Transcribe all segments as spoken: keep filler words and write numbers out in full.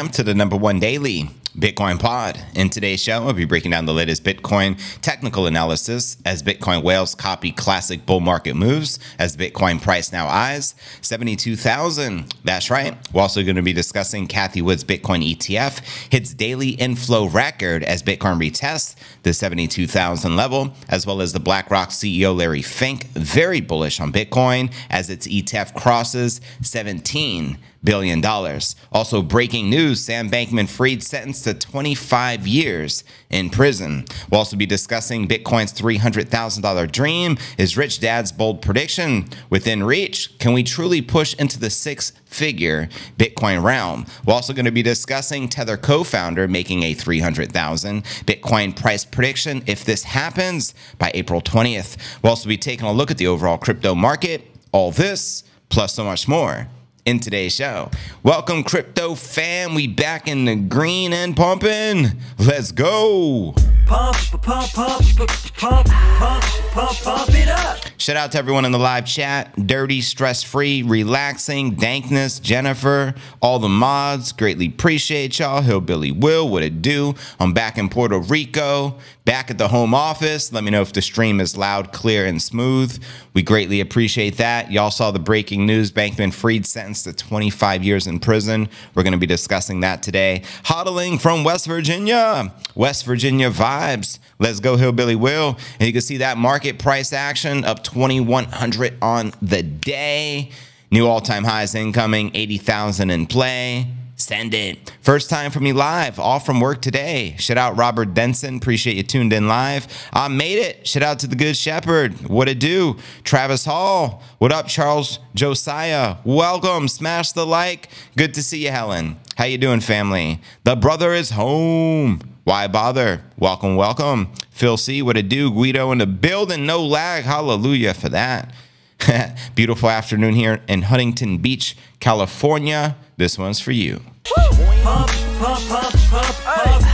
welcome to the number one daily Bitcoin pod. In today's show, I'll be breaking down the latest Bitcoin technical analysis as Bitcoin whales copy classic bull market moves as Bitcoin price now eyes seventy-two thousand. That's right. We're also going to be discussing Cathie Wood's Bitcoin E T F hits daily inflow record as Bitcoin retests the seventy-two thousand level, as well as the BlackRock C E O Larry Fink very bullish on Bitcoin as its E T F crosses seventeen billion dollars. Also breaking news, Sam Bankman-Fried sentenced to twenty-five years in prison. We'll also be discussing Bitcoin's three hundred thousand dollar dream. Is Rich Dad's bold prediction within reach? Can we truly push into the six figure Bitcoin realm? We're also going to be discussing Tether co-founder making a three hundred thousand Bitcoin price prediction if this happens by April twentieth. We'll also be taking a look at the overall crypto market. All this plus so much more in today's show. Welcome, crypto fam. We back in the green and pumping. Let's go. Pump, pump, pump, pump, pump, pump, pump it up. Shout out to everyone in the live chat. Dirty, stress-free, relaxing, Dankness, Jennifer, all the mods. Greatly appreciate y'all. Hillbilly Will, what it do? I'm back in Puerto Rico, back at the home office. Let me know if the stream is loud, clear, and smooth. We greatly appreciate that. Y'all saw the breaking news. Bankman-Fried sentenced to twenty-five years in prison. We're going to be discussing that today. Hoddling from West Virginia. West Virginia vibes. Let's go, Hillbilly Will. And you can see that market price action up twenty-one hundred on the day. New all-time highs incoming, eighty thousand in play. Send it. First time for me live, off from work today. Shout out Robert Denson. Appreciate you tuned in live. I made it. Shout out to the Good Shepherd. What it do? Travis Hall. What up, Charles Josiah? Welcome. Smash the like. Good to see you, Helen. How you doing, family? The brother is home. Why bother? Welcome, welcome. Phil C, what it do? Guido in the building. No lag. Hallelujah for that. Beautiful afternoon here in Huntington Beach, California. This one's for you. Pump, pump, pump, pump, pump, pump,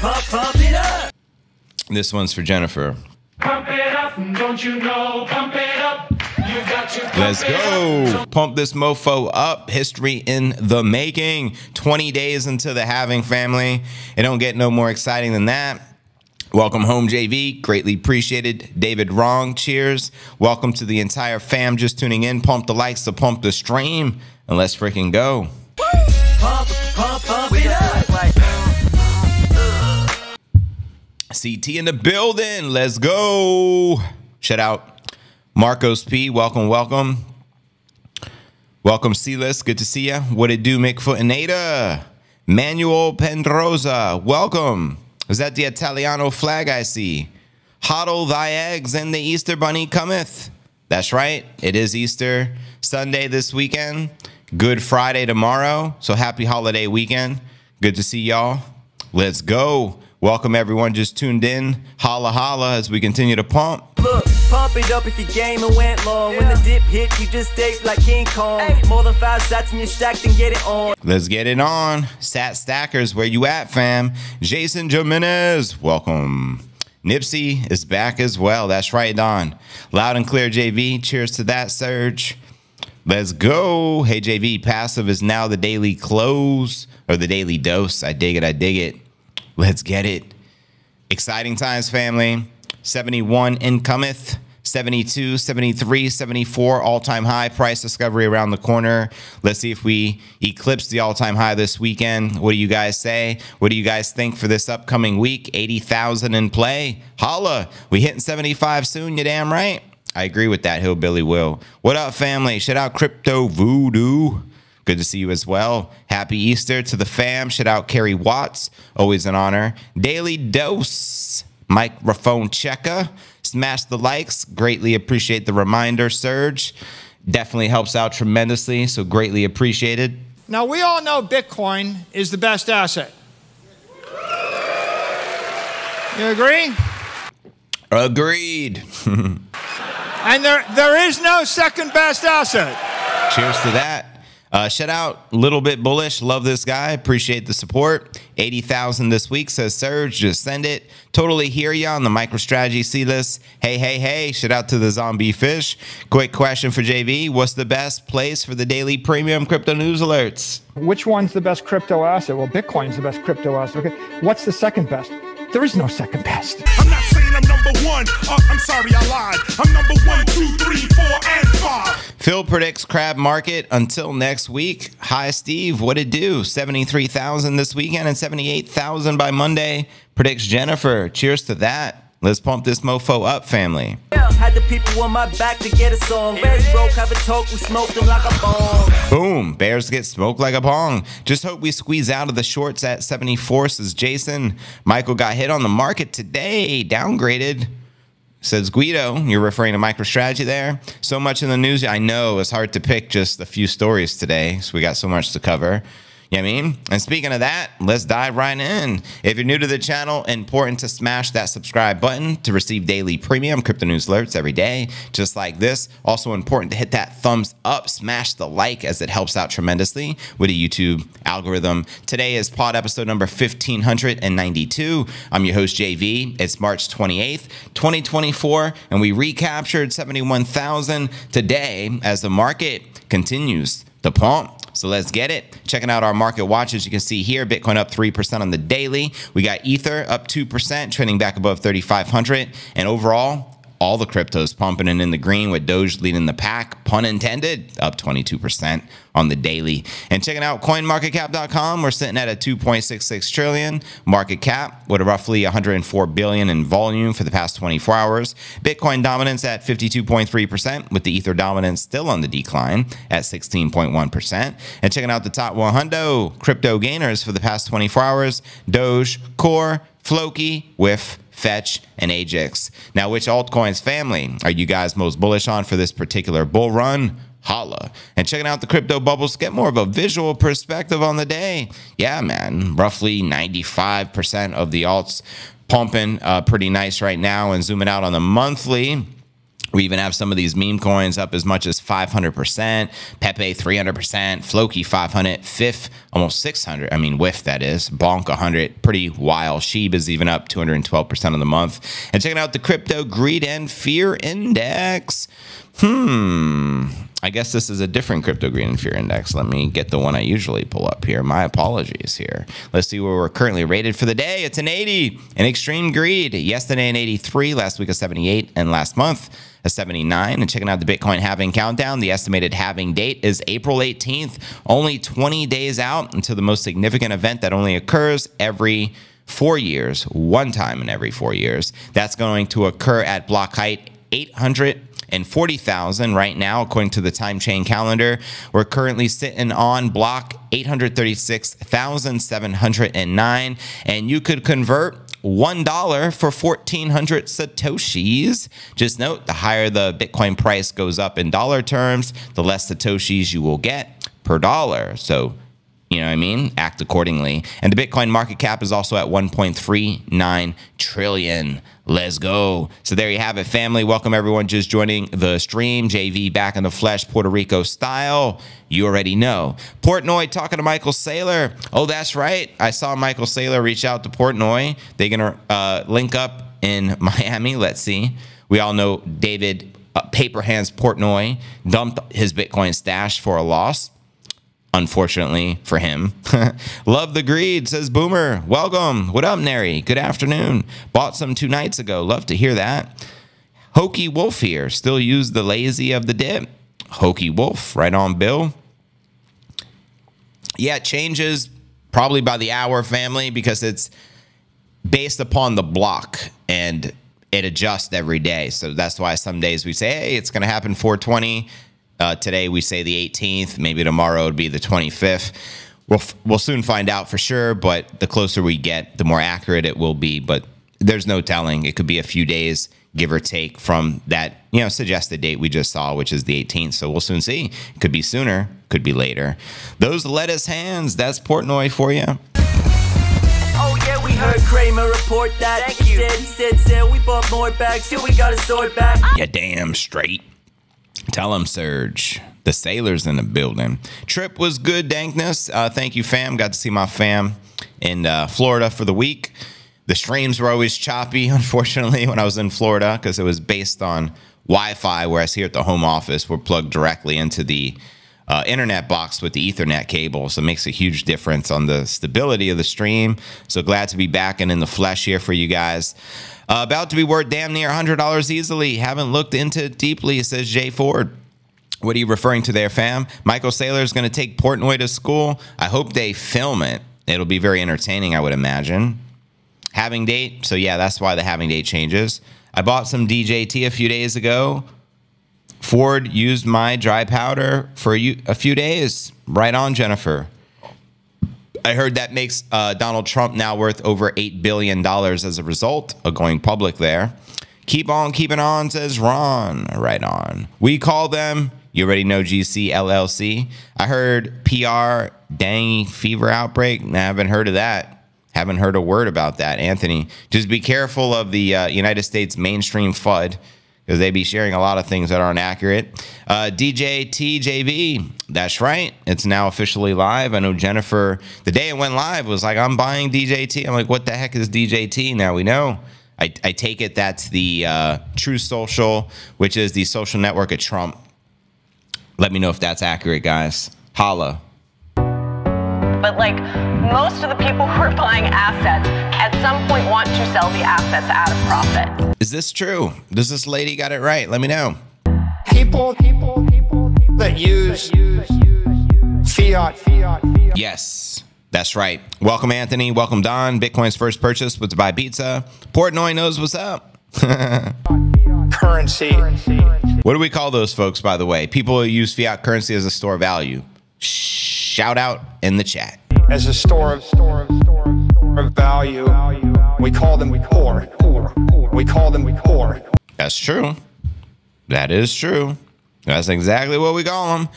pump, pump it up. This one's for Jennifer. Pump it up, don't you know? Pump it up. You've got to pump. Let's go. Pump this mofo up. History in the making. twenty days into the halving, family. It don't get no more exciting than that. Welcome home, J V. Greatly appreciated. David Wrong, cheers. Welcome to the entire fam just tuning in. Pump the likes to pump the stream. And let's freaking go. Pump, pump, pump it up. C T in the building. Let's go. Shout out Marcos P. Welcome, welcome. Welcome, C-List. Good to see you. What it do, Mickfoot and Ada? Manuel Pendroza. Welcome. Is that the Italiano flag I see? Hoddle thy eggs and the Easter bunny cometh. That's right. It is Easter Sunday this weekend. Good Friday tomorrow. So happy holiday weekend. Good to see y'all. Let's go. Welcome everyone just tuned in. Holla holla as we continue to pump. Look, pump it up if your game and went long. Yeah. When the dip hit, you just date like King Kong. Hey. More than five shots in your stack, then get it on. Let's get it on. Sat Stackers, where you at, fam? Jason Jimenez, welcome. Nipsey is back as well. That's right, Don. Loud and clear, J V. Cheers to that, Serge. Let's go. Hey, J V, passive is now the daily close or the daily dose. I dig it. I dig it. Let's get it. Exciting times, family. seventy-one in cometh. seventy-two, seventy-three, seventy-four, all-time high price discovery around the corner. Let's see if we eclipse the all-time high this weekend. What do you guys say? What do you guys think for this upcoming week? eighty thousand in play. Holla. We hitting seventy-five soon. You damn right. I agree with that, Hillbilly Will. What up, family? Shout out Crypto Voodoo. Good to see you as well. Happy Easter to the fam. Shout out Carrie Watts. Always an honor. Daily Dose. Microphone checker. Smash the likes. Greatly appreciate the reminder, Serge. Definitely helps out tremendously, so greatly appreciated. Now, we all know Bitcoin is the best asset. You agree? Agreed. And there, there is no second best asset. Cheers to that. Uh, shout out, Little Bit Bullish. Love this guy. Appreciate the support. eighty thousand this week, says Serge. Just send it. Totally hear ya on the MicroStrategy C list. Hey, hey, hey. Shout out to the Zombie Fish. Quick question for J V. What's the best place for the daily premium crypto news alerts? Which one's the best crypto asset? Well, Bitcoin's the best crypto asset. Okay. What's the second best? There is no second best. I'm not saying I'm number one. Uh, I'm sorry, I lied. I'm number one, two, three, four, and five. Phil predicts crab market until next week. Hi, Steve. What it do? seventy-three thousand this weekend and seventy-eight thousand by Monday. Predicts Jennifer. Cheers to that. Let's pump this mofo up, family. Had the people on my back to get us on. Bears broke, have a talk, we smoked them like a bong. Boom, bears get smoked like a bong. Just hope we squeeze out of the shorts at seventy-four, says Jason. Michael got hit on the market today, downgraded, says Guido. You're referring to MicroStrategy there. So much in the news. I know it's hard to pick just a few stories today, so we got so much to cover. You know what I mean? And speaking of that, let's dive right in. If you're new to the channel, important to smash that subscribe button to receive daily premium crypto news alerts every day, just like this. Also important to hit that thumbs up, smash the like, as it helps out tremendously with the YouTube algorithm. Today is pod episode number fifteen ninety-two. I'm your host, J V. It's March twenty-eighth, twenty twenty-four, and we recaptured seventy-one thousand today as the market continues the pump. So let's get it. Checking out our market watches, you can see here, Bitcoin up three percent on the daily. We got Ether up two percent, trending back above thirty-five hundred. And overall, all the cryptos pumping and in the green, with Doge leading the pack, pun intended, up twenty-two percent on the daily. And checking out coin market cap dot com, we're sitting at a two point six six trillion market cap with a roughly one hundred four billion in volume for the past twenty-four hours. Bitcoin dominance at fifty-two point three percent, with the Ether dominance still on the decline at sixteen point one percent. And checking out the top one hundred crypto gainers for the past twenty-four hours, Doge, Core, Floki, Whiff, Fetch, and Ajax. Now, which altcoins family are you guys most bullish on for this particular bull run? Holla. And checking out the crypto bubbles, get more of a visual perspective on the day. Yeah, man, roughly ninety-five percent of the alts pumping uh, pretty nice right now. And zooming out on the monthly, we even have some of these meme coins up as much as five hundred percent, Pepe three hundred percent, Floki five hundred, F I F almost six hundred. I mean, Whiff, that is, Bonk one hundred, pretty wild. Sheeb is even up two hundred twelve percent of the month. And checking out the Crypto Greed and Fear Index. Hmm, I guess this is a different Crypto Greed and Fear Index. Let me get the one I usually pull up here. My apologies here. Let's see where we're currently rated for the day. It's an eighty in Extreme Greed. Yesterday an eighty-three, last week a seventy-eight, and last month a seventy-nine. And checking out the Bitcoin halving countdown, the estimated halving date is April eighteenth, only twenty days out until the most significant event that only occurs every four years, one time in every four years. That's going to occur at block height eight hundred forty thousand right now, according to the time chain calendar. We're currently sitting on block eight hundred thirty-six thousand seven hundred nine, and you could convert one dollar for fourteen hundred Satoshis. Just note, the higher the Bitcoin price goes up in dollar terms, the less Satoshis you will get per dollar. So, you know what I mean? Act accordingly. And the Bitcoin market cap is also at one point three nine trillion. Let's go. So there you have it, family. Welcome everyone just joining the stream. J V back in the flesh, Puerto Rico style. You already know. Portnoy talking to Michael Saylor. Oh, that's right. I saw Michael Saylor reach out to Portnoy. They're gonna uh, link up in Miami. Let's see. We all know David uh, Paper Hands Portnoy dumped his Bitcoin stash for a loss. Unfortunately for him. Love the greed, says Boomer. Welcome. What up, Neri? Good afternoon. Bought some two nights ago. Love to hear that. Hokey Wolf here. Still use the lazy of the dip. Hokey Wolf. Right on, Bill. Yeah, changes probably by the hour, family, because it's based upon the block and it adjusts every day. So that's why some days we say, hey, it's going to happen four twenty. Uh, today we say the eighteenth, maybe tomorrow would be the twenty-fifth. We'll, we'll soon find out for sure, but the closer we get, the more accurate it will be. But there's no telling. It could be a few days, give or take, from that, you know, suggested date we just saw, which is the eighteenth. So we'll soon see. Could be sooner, could be later. Those lettuce hands, that's Portnoy for you. Oh yeah, we heard Kramer report that. Thank you. He said, he said, said we bought more bags, till we got a sword back. Yeah, damn straight. Tell him, Serge. The Sailors in the building. Trip was good, Dankness. Uh, thank you, fam. Got to see my fam in uh, Florida for the week. The streams were always choppy, unfortunately, when I was in Florida, because it was based on Wi-Fi, whereas here at the home office, we're plugged directly into the uh, internet box with the Ethernet cable. So it makes a huge difference on the stability of the stream. So glad to be back and in the flesh here for you guys. Uh, about to be worth damn near one hundred dollars easily. Haven't looked into it deeply, says Jay Ford. What are you referring to there, fam? Michael Saylor is going to take Portnoy to school. I hope they film it. It'll be very entertaining, I would imagine. Halving date. So yeah, that's why the halving date changes. I bought some D J T a few days ago. Ford used my dry powder for a few days. Right on, Jennifer. I heard that makes uh, Donald Trump now worth over eight billion dollars as a result of going public there. Keep on keeping on, says Ron. Right on. We call them, you already know, G C, L L C. I heard P R, dengue fever outbreak. Nah, I haven't heard of that. Haven't heard a word about that, Anthony. Just be careful of the uh, United States mainstream F U D, because they be sharing a lot of things that aren't accurate. Uh, D J T J V, that's right. It's now officially live. I know Jennifer, the day it went live, was like, I'm buying D J T. I'm like, what the heck is D J T? Now we know. I, I take it that's the uh, True Social, which is the social network of Trump. Let me know if that's accurate, guys. Holla. But like most of the people who are buying assets at some point want to sell the assets at a profit. Is this true? Does this lady got it right? Let me know. People, people, people, people that use, that use, use fiat, fiat, fiat. Yes, that's right. Welcome, Anthony. Welcome, Don. Bitcoin's first purchase was to buy pizza. Portnoy knows what's up. Currency. What do we call those folks, by the way? People who use fiat currency as a store of value. Shout out in the chat. As a store of store of store of, store of value, we call them poor. We call them poor. That's true. That is true. That's exactly what we call them.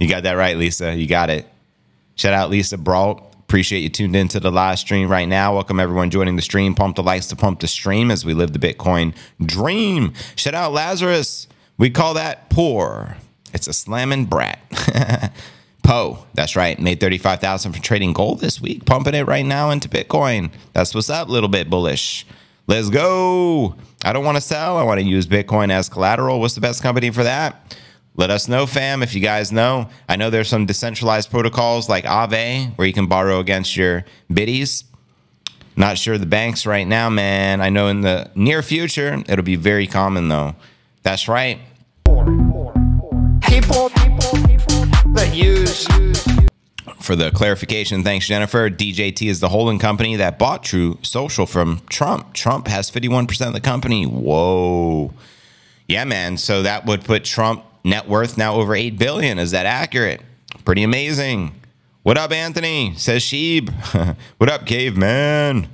You got that right, Lisa. You got it. Shout out, Lisa Brault. Appreciate you tuned into the live stream right now. Welcome everyone joining the stream. Pump the likes to pump the stream as we live the Bitcoin dream. Shout out, Lazarus. We call that poor. It's a slamming brat. Poe, that's right. Made thirty-five thousand for trading gold this week. Pumping it right now into Bitcoin. That's what's up, little bit bullish. Let's go. I don't want to sell. I want to use Bitcoin as collateral. What's the best company for that? Let us know, fam, if you guys know. I know there's some decentralized protocols like Aave where you can borrow against your biddies. Not sure the banks right now, man. I know in the near future, it'll be very common though. That's right. People, people, people that use. For the clarification, thanks, Jennifer. D J T is the holding company that bought True Social from Trump. Trump has fifty-one percent of the company. Whoa. Yeah, man. So that would put Trump net worth now over eight billion dollars. Is that accurate? Pretty amazing. What up, Anthony? Says Sheeb. What up, caveman?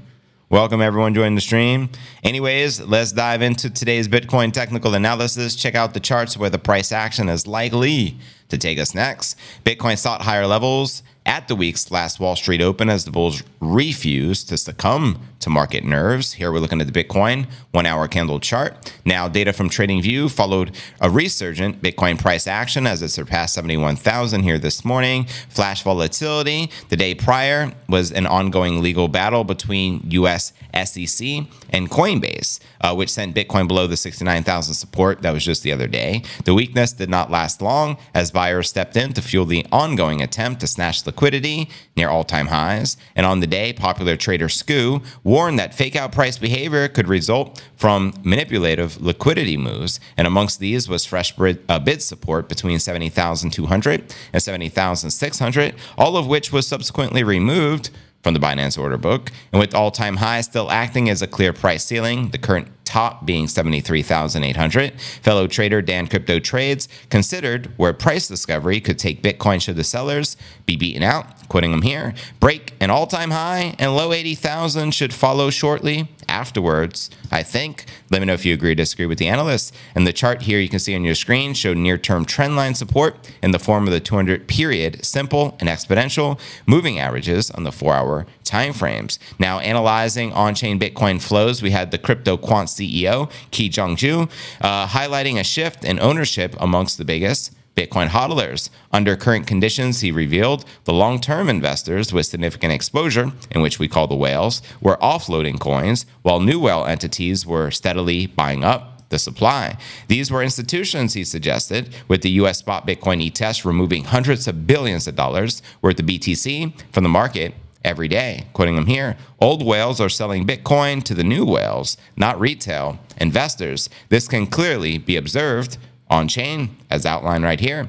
Welcome everyone joining the stream. Anyways, let's dive into today's Bitcoin technical analysis. Check out the charts where the price action is likely to take us next. Bitcoin sought higher levels at the week's last Wall Street open as the bulls refused to succumb to market nerves. Here we're looking at the Bitcoin one-hour candle chart. Now, data from TradingView followed a resurgent Bitcoin price action as it surpassed seventy-one thousand here this morning. Flash volatility the day prior was an ongoing legal battle between U S S E C and Coinbase, uh, which sent Bitcoin below the sixty-nine thousand support. That was just the other day. The weakness did not last long as buyers stepped in to fuel the ongoing attempt to snatch liquidity near all-time highs. And on the day, popular trader Sku warned that fake out price behavior could result from manipulative liquidity moves. And amongst these was fresh bid support between seventy thousand two hundred and seventy thousand six hundred, all of which was subsequently removed from the Binance order book. And with all-time highs still acting as a clear price ceiling, the current top being seventy-three thousand eight hundred, fellow trader Dan Crypto Trades considered where price discovery could take Bitcoin should the sellers be beaten out quitting them here, break an all-time high and low eighty thousand should follow shortly afterwards, I think. Let me know if you agree or disagree with the analysts. And the chart here you can see on your screen showed near-term trendline support in the form of the two hundred period simple and exponential moving averages on the four-hour timeframes. Now, analyzing on-chain Bitcoin flows, we had the CryptoQuant C E O, Ki Jongju, uh, highlighting a shift in ownership amongst the biggest Bitcoin hodlers. Under current conditions, he revealed the long-term investors with significant exposure, in which we call the whales, were offloading coins, while new whale entities were steadily buying up the supply. These were institutions, he suggested, with the U S spot Bitcoin E T Fs removing hundreds of billions of dollars worth of B T C from the market every day. Quoting them here, old whales are selling Bitcoin to the new whales, not retail investors. This can clearly be observed on-chain, as outlined right here.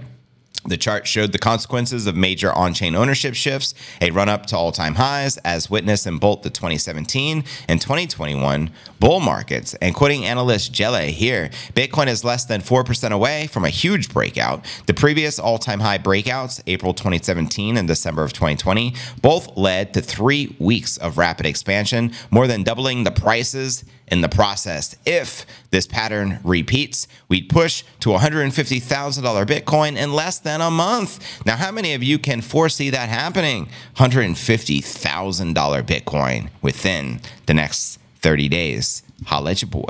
The chart showed the consequences of major on-chain ownership shifts, a run-up to all-time highs, as witnessed in both the twenty seventeen and twenty twenty-one bull markets. And quoting analyst Jelle here, Bitcoin is less than four percent away from a huge breakout. The previous all-time high breakouts, April twenty seventeen and December of twenty twenty, both led to three weeks of rapid expansion, more than doubling the prices in the process. If this pattern repeats, we'd push to one hundred fifty thousand dollar Bitcoin in less than a month. Now, how many of you can foresee that happening? one hundred fifty thousand dollar Bitcoin within the next thirty days. Holla at your boy.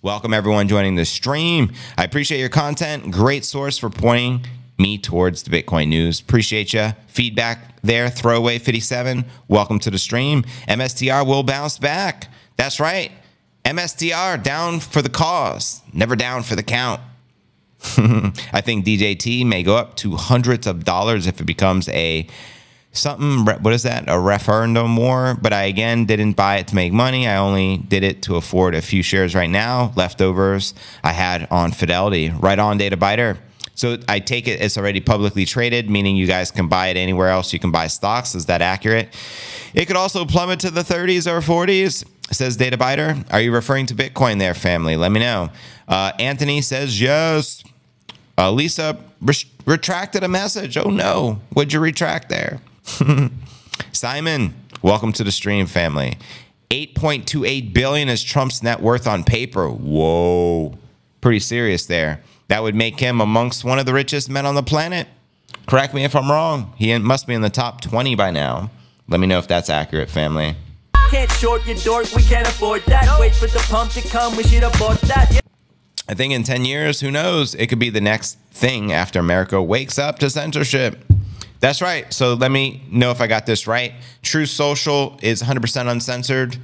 Welcome everyone joining the stream. I appreciate your content. Great source for pointing me towards the Bitcoin news. Appreciate you. Feedback there. Throwaway fifty-seven. Welcome to the stream. M S T R will bounce back. That's right. M S T R down for the cause, never down for the count. I think D J T may go up to hundreds of dollars if it becomes a something, what is that, a referendum war? But I, again, didn't buy it to make money. I only did it to afford a few shares right now, leftovers I had on Fidelity. Right on, Data Biter. So I take it it's already publicly traded, meaning you guys can buy it anywhere else you can buy stocks. Is that accurate? It could also plummet to the thirties or forties. Says Data Biter. Are you referring to Bitcoin there, family? Let me know. Uh, Anthony says yes. Uh, Lisa re retracted a message. Oh no, what'd you retract there? Simon, welcome to the stream, family. eight point two eight billion is Trump's net worth on paper. Whoa, pretty serious there. That would make him amongst one of the richest men on the planet. Correct me if I'm wrong. He must be in the top twenty by now. Let me know if that's accurate, family. Can't short your dork, we can't afford that. Wait for the pump to come, we should have bought that. Yeah. I think in ten years, who knows, it could be the next thing after America wakes up to censorship. That's right. So let me know if I got this right. True Social is one hundred percent uncensored,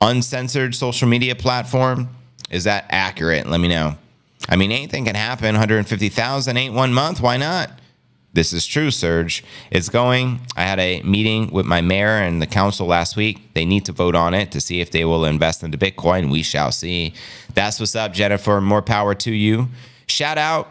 uncensored social media platform. Is that accurate? Let me know. I mean, anything can happen. one hundred fifty thousand ain't one month. Why not? This is true, Serge. It's going. I had a meeting with my mayor and the council last week. They need to vote on it to see if they will invest into Bitcoin. We shall see. That's what's up, Jennifer. More power to you. Shout out.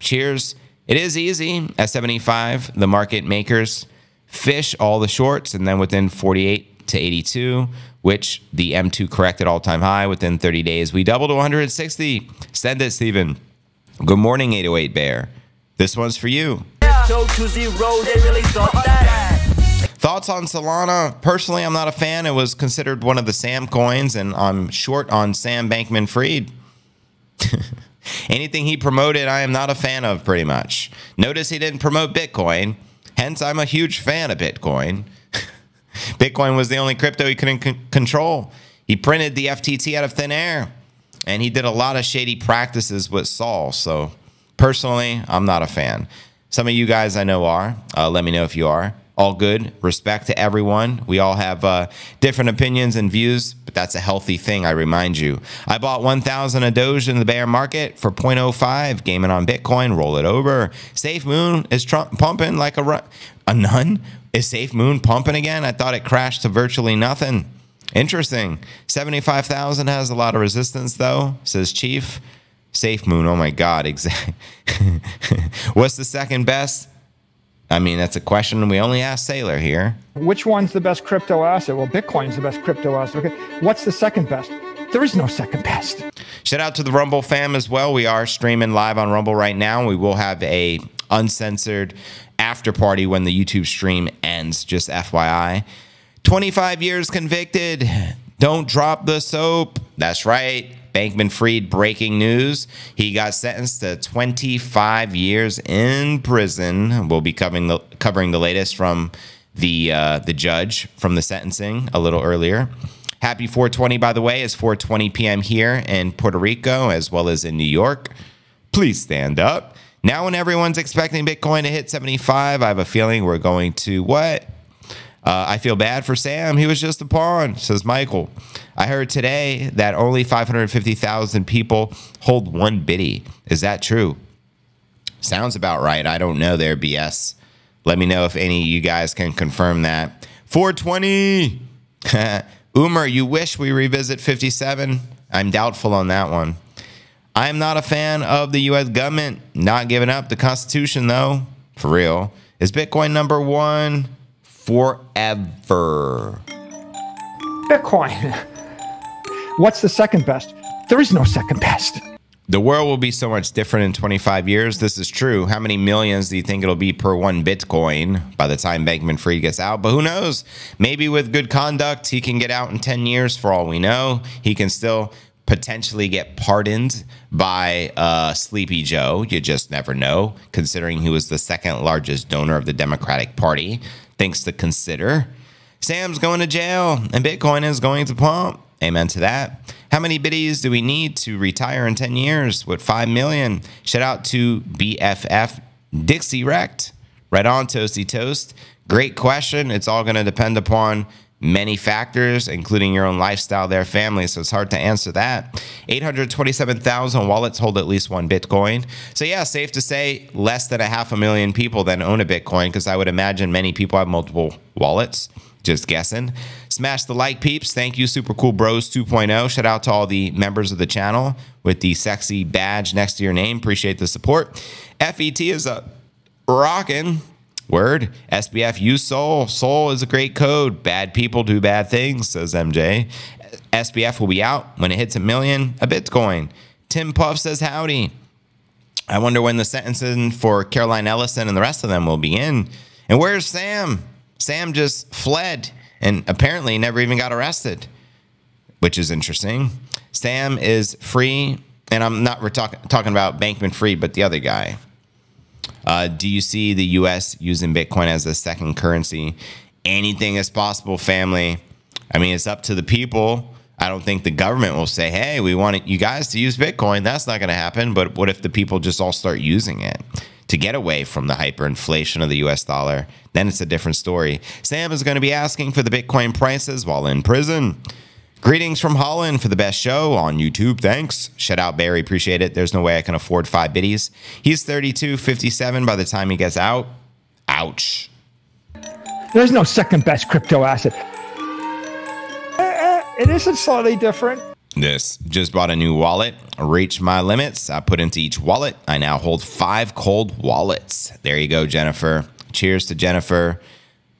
Cheers. It is easy. At seventy-five, the market makers fish all the shorts, and then within forty-eight to eighty-two, which the M two corrected all-time high within thirty days. We doubled to one hundred sixty. Send it, Steven. Good morning, eight oh eight Bear. This one's for you. Thoughts on Solana? Personally, I'm not a fan. It was considered one of the Sam coins, and I'm short on Sam Bankman-Fried. Anything he promoted, I am not a fan of, pretty much. Notice he didn't promote Bitcoin. Hence, I'm a huge fan of Bitcoin. Bitcoin was the only crypto he couldn't c control. He printed the F T T out of thin air, and he did a lot of shady practices with Sol. So, personally, I'm not a fan. Some of you guys I know are. Uh, let me know if you are. All good. Respect to everyone. We all have uh, different opinions and views, but that's a healthy thing, I remind you. I bought one thousand of Doge in the bear market for zero point zero five. Gaming on Bitcoin. Roll it over. Safe Moon is Trump pumping like a, run a nun? Is Safe Moon pumping again? I thought it crashed to virtually nothing. Interesting. seventy-five thousand has a lot of resistance, though, says Chief. Safe Moon, oh my God, exactly. What's the second best? I mean, that's a question we only asked Saylor here. Which one's the best crypto asset? Well, Bitcoin's the best crypto asset. Okay. What's the second best? There is no second best. Shout out to the Rumble fam as well. We are streaming live on Rumble right now. We will have a uncensored after party when the YouTube stream ends, just F Y I. twenty-five years convicted. Don't drop the soap. That's right. Bankman-Fried, breaking news. He got sentenced to twenty-five years in prison. We'll be covering the, covering the latest from the uh, the judge from the sentencing a little earlier. Happy four twenty, by the way. It's four twenty p m here in Puerto Rico as well as in New York. Please stand up. Now when everyone's expecting Bitcoin to hit seventy-five, I have a feeling we're going to what? Uh, I feel bad for Sam. He was just a pawn, says Michael. I heard today that only five hundred fifty thousand people hold one Bitty. Is that true? Sounds about right. I don't know their B S. Let me know if any of you guys can confirm that. four twenty. Umer, you wish we revisit fifty-seven? I'm doubtful on that one. I am not a fan of the U S government not giving up the Constitution, though. For real. Is Bitcoin number one forever? Bitcoin. What's the second best? There is no second best. The world will be so much different in twenty-five years. This is true. How many millions do you think it'll be per one Bitcoin by the time Bankman-Fried gets out? But who knows? Maybe with good conduct, he can get out in ten years for all we know. He can still potentially get pardoned by uh, Sleepy Joe. You just never know, considering he was the second largest donor of the Democratic Party. Things to consider. Sam's going to jail and Bitcoin is going to pump. Amen to that. How many biddies do we need to retire in ten years with five million? Shout out to B F F Dixie Wrecked. Right on, Toasty Toast. Great question. It's all going to depend upon many factors, including your own lifestyle, their family. So it's hard to answer that. eight hundred twenty-seven thousand wallets hold at least one Bitcoin. So yeah, safe to say less than a half a million people then own a Bitcoin, because I would imagine many people have multiple wallets. Just guessing. Smash the like, peeps. Thank you, Super Cool Bros two point oh. Shout out to all the members of the channel with the sexy badge next to your name. Appreciate the support. F E T is a rockin' word. S B F, you soul. Soul is a great code. Bad people do bad things, says M J. S B F will be out when it hits a million, a Bitcoin. Tim Puff says howdy. I wonder when the sentencing for Caroline Ellison and the rest of them will begin. And where's Sam? Sam just fled and apparently never even got arrested, which is interesting. Sam is free, and I'm not we're talk, talking about Bankman-Fried, but the other guy. Uh, do you see the U S using Bitcoin as a second currency? Anything is possible, family. I mean, it's up to the people. I don't think the government will say, hey, we want you guys to use Bitcoin. That's not going to happen. But what if the people just all start using it to get away from the hyperinflation of the U S dollar? Then it's a different story. Sam is going to be asking for the Bitcoin prices while in prison. Greetings from Holland for the best show on YouTube. Thanks. Shout out, Barry. Appreciate it. There's no way I can afford five biddies. He's thirty-two fifty-seven by the time he gets out. Ouch. There's no second best crypto asset. Uh, uh, it isn't slightly different. This just bought a new wallet, reached my limits. I put into each wallet. I now hold five cold wallets. There you go, Jennifer. Cheers to Jennifer.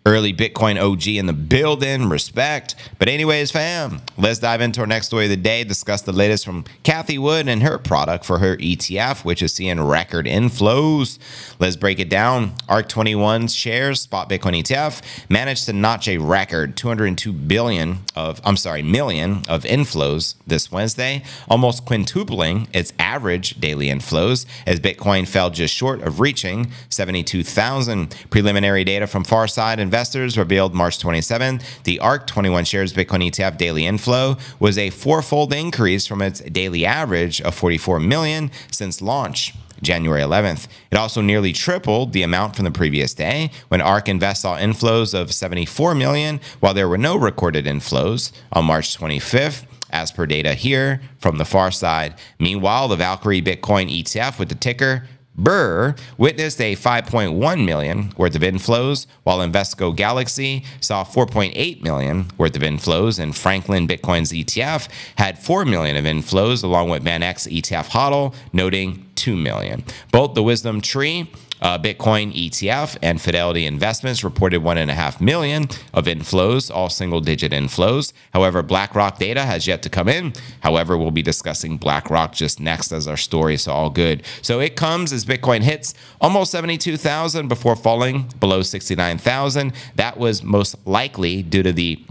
Early Bitcoin O G in the building. Respect. But anyways, fam, let's dive into our next story of the day. Discuss the latest from Cathie Wood and her product for her E T F, which is seeing record inflows. Let's break it down. A R K twenty-one shares, spot Bitcoin E T F, managed to notch a record two hundred two billion of, I'm sorry, million of inflows this Wednesday, almost quintupling its average daily inflows as Bitcoin fell just short of reaching seventy-two thousand. Preliminary data from Farside and investors revealed March twenty-seventh, the A R K twenty-one shares Bitcoin E T F daily inflow was a fourfold increase from its daily average of forty-four million since launch January eleventh. It also nearly tripled the amount from the previous day when A R K Invest saw inflows of seventy-four million, while there were no recorded inflows on March twenty-fifth. As per data here from the Far Side. Meanwhile, the Valkyrie Bitcoin E T F with the ticker Burr witnessed a five point one million worth of inflows, while Invesco Galaxy saw four point eight million worth of inflows, and Franklin Bitcoin's E T F had four million of inflows, along with VanEck's E T F Hoddle, noting two million. Both the Wisdom Tree Uh, Bitcoin E T F and Fidelity Investments reported one and a half million of inflows, all single digit inflows. However, BlackRock data has yet to come in. However, we'll be discussing BlackRock just next as our story, so all good. So it comes as Bitcoin hits almost seventy-two thousand before falling below sixty-nine thousand. That was most likely due to the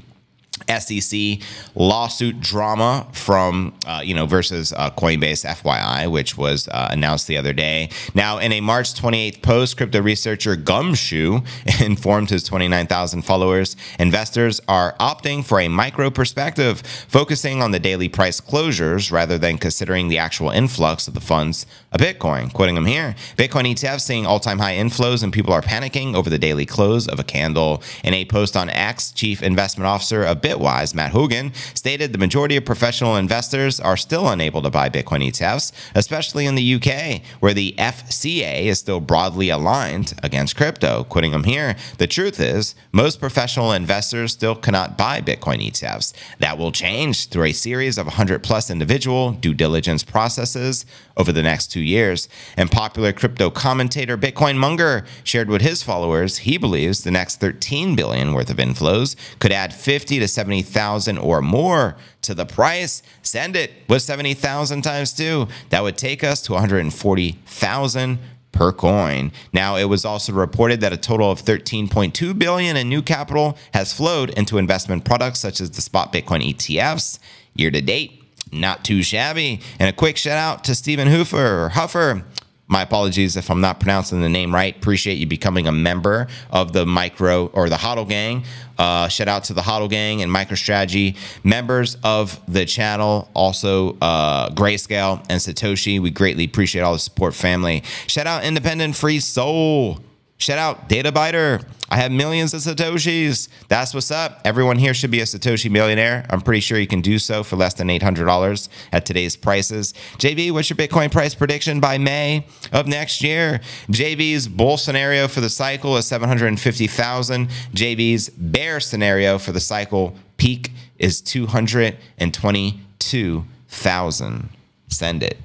S E C lawsuit drama from, uh, you know, versus uh, Coinbase, F Y I, which was uh, announced the other day. Now, in a March twenty-eighth post, crypto researcher Gumshoe informed his twenty-nine thousand followers, investors are opting for a micro perspective, focusing on the daily price closures rather than considering the actual influx of the funds of Bitcoin. Quoting him here, Bitcoin E T F seeing all-time high inflows and people are panicking over the daily close of a candle. In a post on X, Chief Investment Officer of Bitwise, Matt Hogan, stated the majority of professional investors are still unable to buy Bitcoin E T Fs, especially in the U K, where the F C A is still broadly aligned against crypto. Quoting him here, the truth is, most professional investors still cannot buy Bitcoin E T Fs. That will change through a series of one hundred plus individual due diligence processes over the next two years. And popular crypto commentator Bitcoin Munger shared with his followers he believes the next thirteen billion dollars worth of inflows could add fifty to seventy thousand or more to the price. Send it with seventy thousand times two. That would take us to one hundred forty thousand per coin. Now, it was also reported that a total of thirteen point two billion dollars in new capital has flowed into investment products such as the spot Bitcoin E T Fs year to date. Not too shabby. And a quick shout out to Stephen Hoofer or Huffer. My apologies if I'm not pronouncing the name right. Appreciate you becoming a member of the micro or the Hoddle gang. Uh, shout out to the Hoddle gang and MicroStrategy, members of the channel, also uh, Grayscale and Satoshi. We greatly appreciate all the support, family. Shout out Independent Free Soul. Shout out Data Biter. I have millions of Satoshis. That's what's up. Everyone here should be a Satoshi millionaire. I'm pretty sure you can do so for less than eight hundred dollars at today's prices. J V, what's your Bitcoin price prediction by May of next year? J V's bull scenario for the cycle is seven hundred fifty thousand. J V's bear scenario for the cycle peak is two hundred twenty-two thousand. Send it.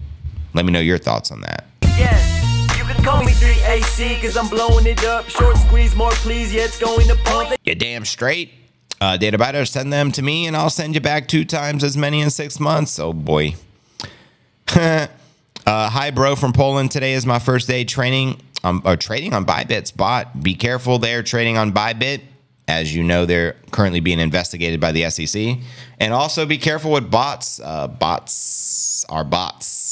Let me know your thoughts on that. Yes. Call me three A C cause I'm blowing it up. Short squeeze, more please, yeah, it's going to pump. You're damn straight. Uh, Data Biter, send them to me and I'll send you back two times as many in six months. Oh boy. uh, hi bro from Poland. Today is my first day training um, or trading on Bybit's bot. Be careful there trading on Bybit. As you know, they're currently being investigated by the S E C. And also be careful with bots. Uh, bots are bots.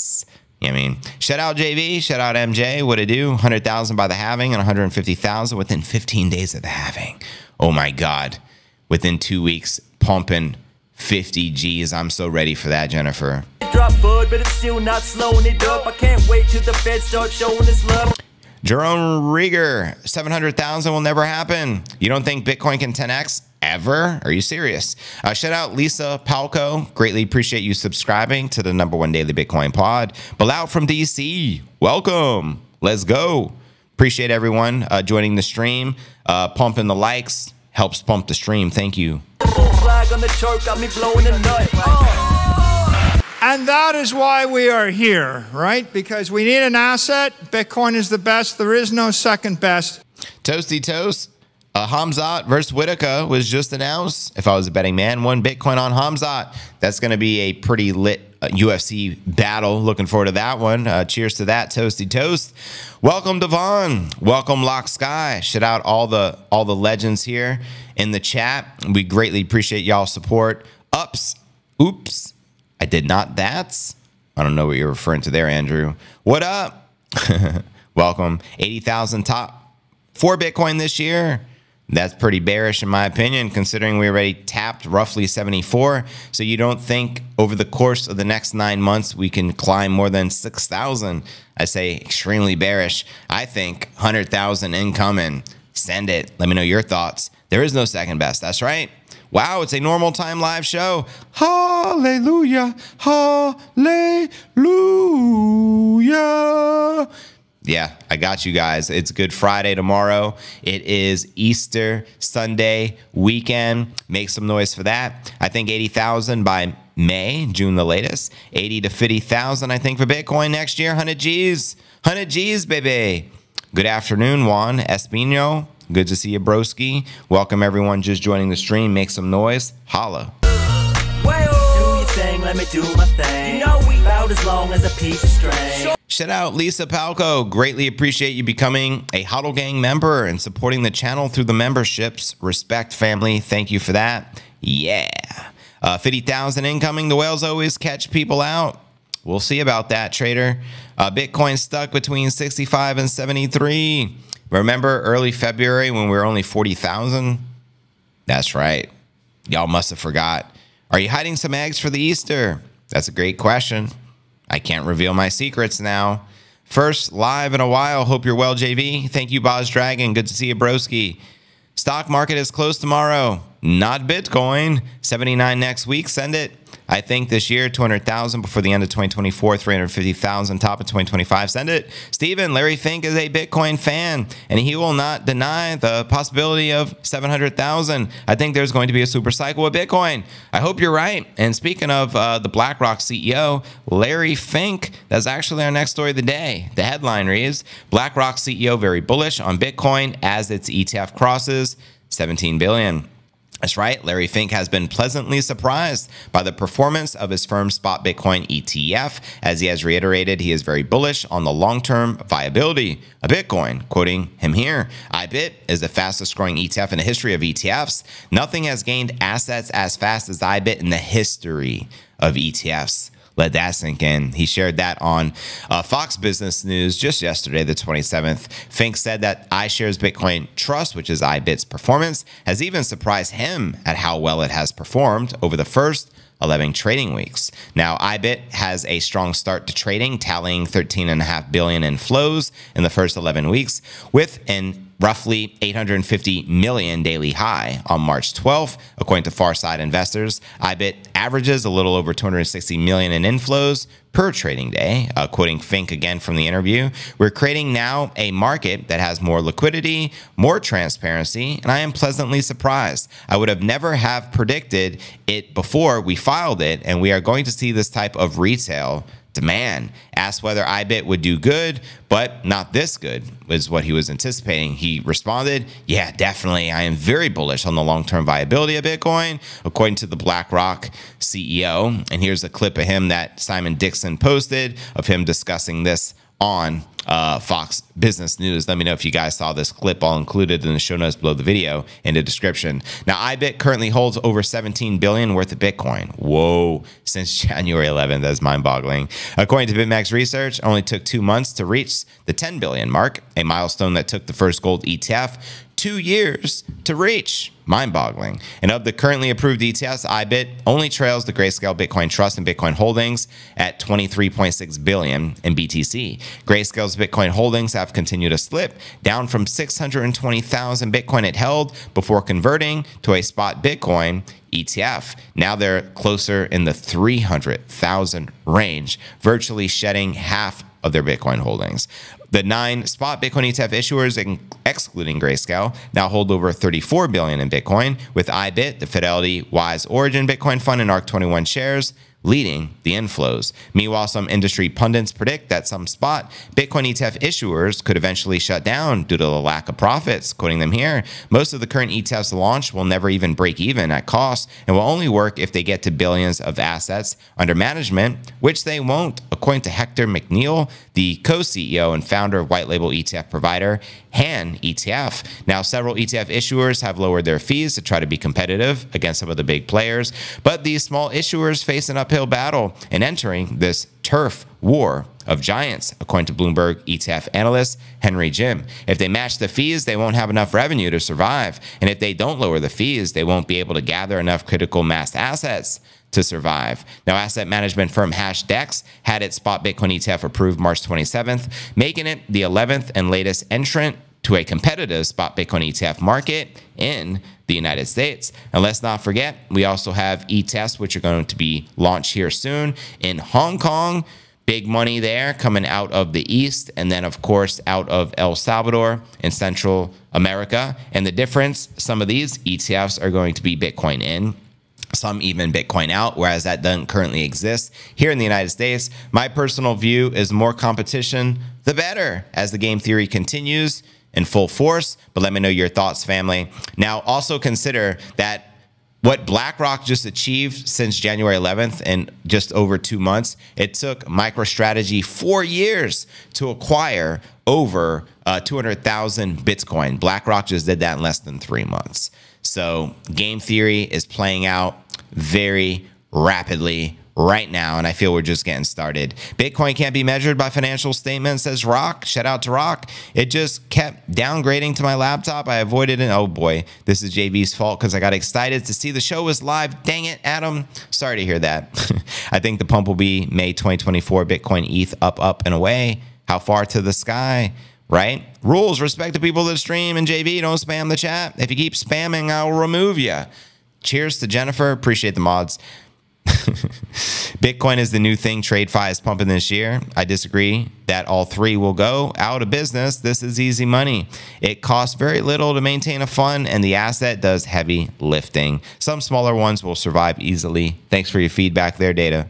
I mean, shout out J V, shout out M J, what it do? one hundred thousand by the halving and one hundred fifty thousand within fifteen days of the halving. Oh my God. Within two weeks, pumping fifty G's. I'm so ready for that, Jennifer. Drop food, but it's still not slowing it up. I can't wait till the Fed starts showing us love. Jerome Rieger, seven hundred thousand will never happen. You don't think Bitcoin can ten X? Ever? Are you serious? Uh, shout out Lisa Palco. Greatly appreciate you subscribing to the number one daily Bitcoin pod. Bilal from D C, welcome. Let's go. Appreciate everyone uh, joining the stream. Uh, pumping the likes helps pump the stream. Thank you. And that is why we are here, right? Because we need an asset. Bitcoin is the best. There is no second best. Toasty Toast. Uh, Hamzat versus Whitaker was just announced. If I was a betting man, one Bitcoin on Hamzat. That's going to be a pretty lit uh, U F C battle. Looking forward to that one. Uh, cheers to that, Toasty Toast. Welcome Devon. Welcome Lock Sky. Shout out all the all the legends here in the chat. We greatly appreciate y'all's support. Ups, oops, I did not. That's I don't know what you're referring to there, Andrew. What up? Welcome. eighty thousand top for Bitcoin this year. That's pretty bearish in my opinion, considering we already tapped roughly seventy-four. So you don't think over the course of the next nine months, we can climb more than six thousand? I say extremely bearish. I think one hundred thousand incoming. Send it. Let me know your thoughts. There is no second best. That's right. Wow, it's a normal time live show. Hallelujah. Hallelujah. Yeah, I got you guys. It's Good Friday tomorrow. It is Easter Sunday weekend. Make some noise for that. I think eighty thousand by May, June the latest. eighty to fifty thousand, I think, for Bitcoin next year. one hundred G's. one hundred G's, baby. Good afternoon, Juan Espino. Good to see you, broski. Welcome everyone just joining the stream. Make some noise. Holla. Let me do my thing. You know we bout as long as a piece of string. Shout out Lisa Palco. Greatly appreciate you becoming a Hoddle Gang member and supporting the channel through the memberships. Respect, family. Thank you for that. Yeah. Uh, fifty thousand incoming. The whales always catch people out. We'll see about that, trader. Uh, Bitcoin stuck between sixty-five and seventy-three. Remember early February when we were only forty thousand? That's right. Y'all must have forgot. Are you hiding some eggs for the Easter? That's a great question. I can't reveal my secrets now. First live in a while. Hope you're well, J V. Thank you, Boz Dragon. Good to see you, broski. Stock market is closed tomorrow. Not Bitcoin. seventy-nine next week. Send it. I think this year, two hundred thousand before the end of twenty twenty-four, three hundred fifty thousand top of twenty twenty-five. Send it. Steven, Larry Fink is a Bitcoin fan, and he will not deny the possibility of seven hundred thousand. I think there's going to be a super cycle with Bitcoin. I hope you're right. And speaking of uh, the BlackRock C E O, Larry Fink, that's actually our next story of the day. The headline reads, BlackRock C E O very bullish on Bitcoin as its E T F crosses seventeen billion. That's right. Larry Fink has been pleasantly surprised by the performance of his firm's spot Bitcoin E T F. As he has reiterated, he is very bullish on the long-term viability of Bitcoin. Quoting him here, I B I T is the fastest growing E T F in the history of E T Fs. Nothing has gained assets as fast as I B I T in the history of E T Fs. Let that sink in. He shared that on uh, Fox Business News just yesterday, the twenty-seventh. Fink said that iShares Bitcoin Trust, which is I B I T's performance, has even surprised him at how well it has performed over the first eleven trading weeks. Now, I B I T has a strong start to trading, tallying thirteen point five billion dollars in flows in the first eleven weeks, with an roughly eight hundred fifty million daily high on March twelfth. According to Farside investors, I B I T averages a little over two hundred sixty million in inflows per trading day. Uh, quoting Fink again from the interview, we're creating now a market that has more liquidity, more transparency, and I am pleasantly surprised. I would have never have predicted it before we filed it, and we are going to see this type of retail demand. Asked whether I B I T would do good, but not this good, is what he was anticipating. He responded, yeah, definitely. I am very bullish on the long-term viability of Bitcoin, according to the BlackRock C E O. And here's a clip of him that Simon Dixon posted of him discussing this on uh, Fox Business News. Let me know if you guys saw this clip. All included in the show notes below the video in the description. Now, I B I T currently holds over seventeen billion worth of Bitcoin. Whoa, since January eleventh, that's mind-boggling. According to BitMEX Research, it only took two months to reach the ten billion mark, a milestone that took the first gold E T F two years to reach. Mind-boggling. And of the currently approved E T Fs, I B I T only trails the Grayscale Bitcoin Trust and Bitcoin Holdings at twenty-three point six billion in B T C. Grayscale's Bitcoin Holdings have continued to slip, down from six hundred twenty thousand Bitcoin it held before converting to a spot Bitcoin E T F. Now they're closer in the three hundred thousand range, virtually shedding half of their Bitcoin holdings. The nine spot Bitcoin E T F issuers, excluding Grayscale, now hold over thirty-four billion dollars in Bitcoin, with I B I T, the Fidelity, Wise Origin Bitcoin Fund, and A R K twenty-one shares leading the inflows. Meanwhile, some industry pundits predict that some spot Bitcoin E T F issuers could eventually shut down due to the lack of profits. Quoting them here, most of the current E T Fs launched will never even break even at cost and will only work if they get to billions of assets under management, which they won't. According to Hector McNeil, the co-C E O and founder of white label E T F provider Han E T F. Now, several E T F issuers have lowered their fees to try to be competitive against some of the big players, but these small issuers face an uphill battle in entering this turf war of giants, according to Bloomberg E T F analyst Henry Jim. If they match the fees, they won't have enough revenue to survive. And if they don't lower the fees, they won't be able to gather enough critical mass assets to survive. Now, asset management firm Hashdex had its spot Bitcoin E T F approved March twenty-seventh, making it the eleventh and latest entrant to a competitive spot Bitcoin E T F market in the United States. And let's not forget, we also have E T Fs, which are going to be launched here soon in Hong Kong. Big money there coming out of the East and then, of course, out of El Salvador and Central America. And the difference, some of these E T Fs are going to be Bitcoin in some even Bitcoin out, whereas that doesn't currently exist here in the United States. My personal view is more competition, the better, as the game theory continues in full force. But let me know your thoughts, family. Now, also consider that what BlackRock just achieved since January eleventh in just over two months, it took MicroStrategy four years to acquire over uh, two hundred thousand Bitcoin. BlackRock just did that in less than three months. So game theory is playing out very rapidly right now, and I feel we're just getting started. Bitcoin can't be measured by financial statements, says Rock. Shout out to Rock. It just kept downgrading to my laptop. I avoided it. Oh boy, this is J V's fault because I got excited to see the show was live. Dang it, Adam. Sorry to hear that. I think the pump will be May twenty twenty-four. Bitcoin, E T H, up, up, and away. How far to the sky? Right? Rules, respect the people that stream, and J V, don't spam the chat. If you keep spamming, I'll remove you. Cheers to Jennifer. Appreciate the mods. Bitcoin is the new thing. TradeFi is pumping this year. I disagree that all three will go out of business. This is easy money. It costs very little to maintain a fund, and the asset does heavy lifting. Some smaller ones will survive easily. Thanks for your feedback there, Data.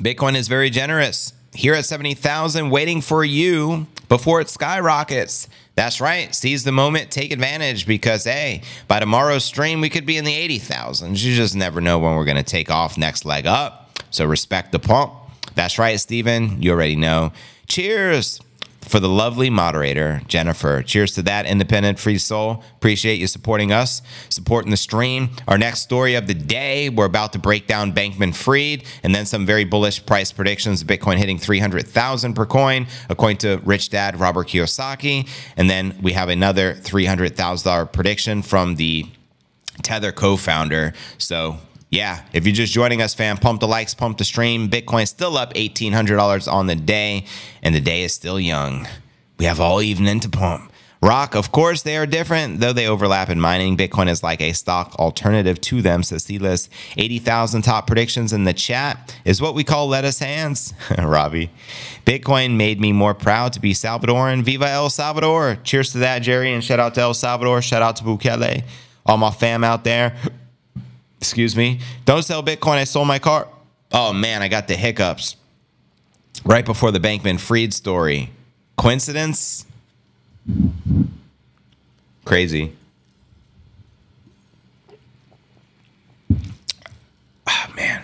Bitcoin is very generous. Here at seventy thousand, waiting for you before it skyrockets. That's right. Seize the moment. Take advantage, because, hey, by tomorrow's stream, we could be in the eighty thousands. You just never know when we're going to take off, next leg up. So respect the pump. That's right, Steven. You already know. Cheers for the lovely moderator, Jennifer. Cheers to that independent free soul. Appreciate you supporting us, supporting the stream. Our next story of the day, we're about to break down Bankman-Fried and then some very bullish price predictions. Bitcoin hitting three hundred thousand per coin, according to Rich Dad Robert Kiyosaki. And then we have another three hundred thousand dollar prediction from the Tether co-founder. So yeah, if you're just joining us, fam, pump the likes, pump the stream. Bitcoin's still up eighteen hundred dollars on the day, and the day is still young. We have all evening to pump. Rock, of course, they are different, though they overlap in mining. Bitcoin is like a stock alternative to them, says C-List. eighty thousand top predictions in the chat is what we call lettuce hands. Robbie, Bitcoin made me more proud to be Salvadoran. Viva El Salvador. Cheers to that, Jerry, and shout out to El Salvador. Shout out to Bukele. All my fam out there. Excuse me. Don't sell Bitcoin. I sold my car. Oh, man, I got the hiccups right before the Bankman-Fried story. Coincidence? Crazy. Oh, man.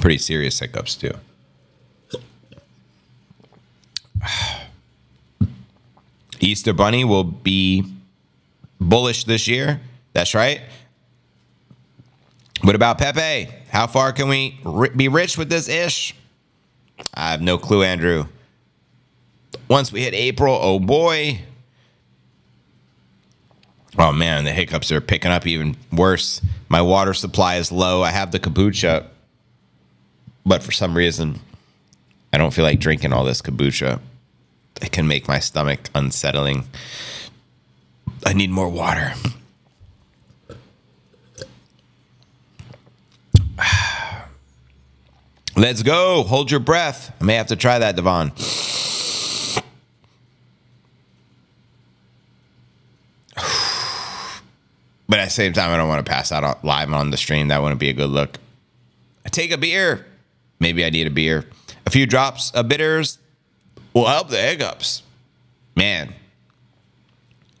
Pretty serious hiccups, too. Easter Bunny will be bullish this year. That's right. What about Pepe? How far can we ri be rich with this ish? I have no clue, Andrew. Once we hit April, oh boy. Oh man, the hiccups are picking up even worse. My water supply is low. I have the kombucha, but for some reason, I don't feel like drinking all this kombucha. It can make my stomach unsettling. I need more water. Let's go. Hold your breath. I may have to try that, Devon. But at the same time, I don't want to pass out live on the stream. That wouldn't be a good look. I take a beer. Maybe I need a beer. A few drops of bitters will help the hiccups. Man.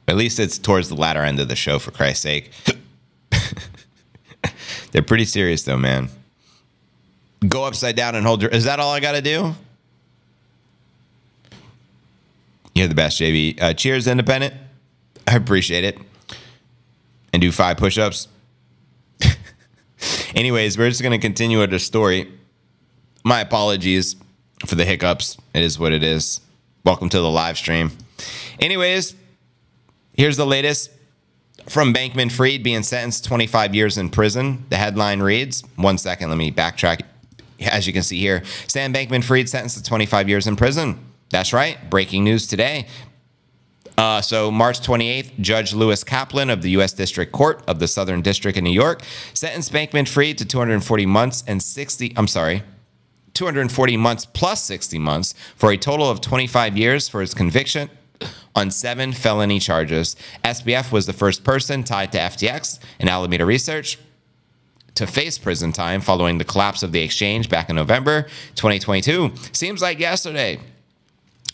At least it's towards the latter end of the show, for Christ's sake. They're pretty serious, though, man. Go upside down and hold your... Is that all I got to do? You're the best, J V. Uh, cheers, independent. I appreciate it. And do five push-ups. Anyways, we're just going to continue with the story. My apologies for the hiccups. It is what it is. Welcome to the live stream. Anyways, here's the latest from Bankman-Fried being sentenced twenty-five years in prison. The headline reads... One second, let me backtrack. As you can see here, Sam Bankman-Fried sentenced to twenty-five years in prison. That's right. Breaking news today. Uh, so March twenty-eighth, Judge Lewis Kaplan of the U S District Court of the Southern District in New York sentenced Bankman-Fried to two hundred forty months and sixty. I'm sorry, two hundred forty months plus sixty months for a total of twenty-five years for his conviction on seven felony charges. S B F was the first person tied to F T X and Alameda Research to face prison time following the collapse of the exchange back in November twenty twenty-two. Seems like yesterday.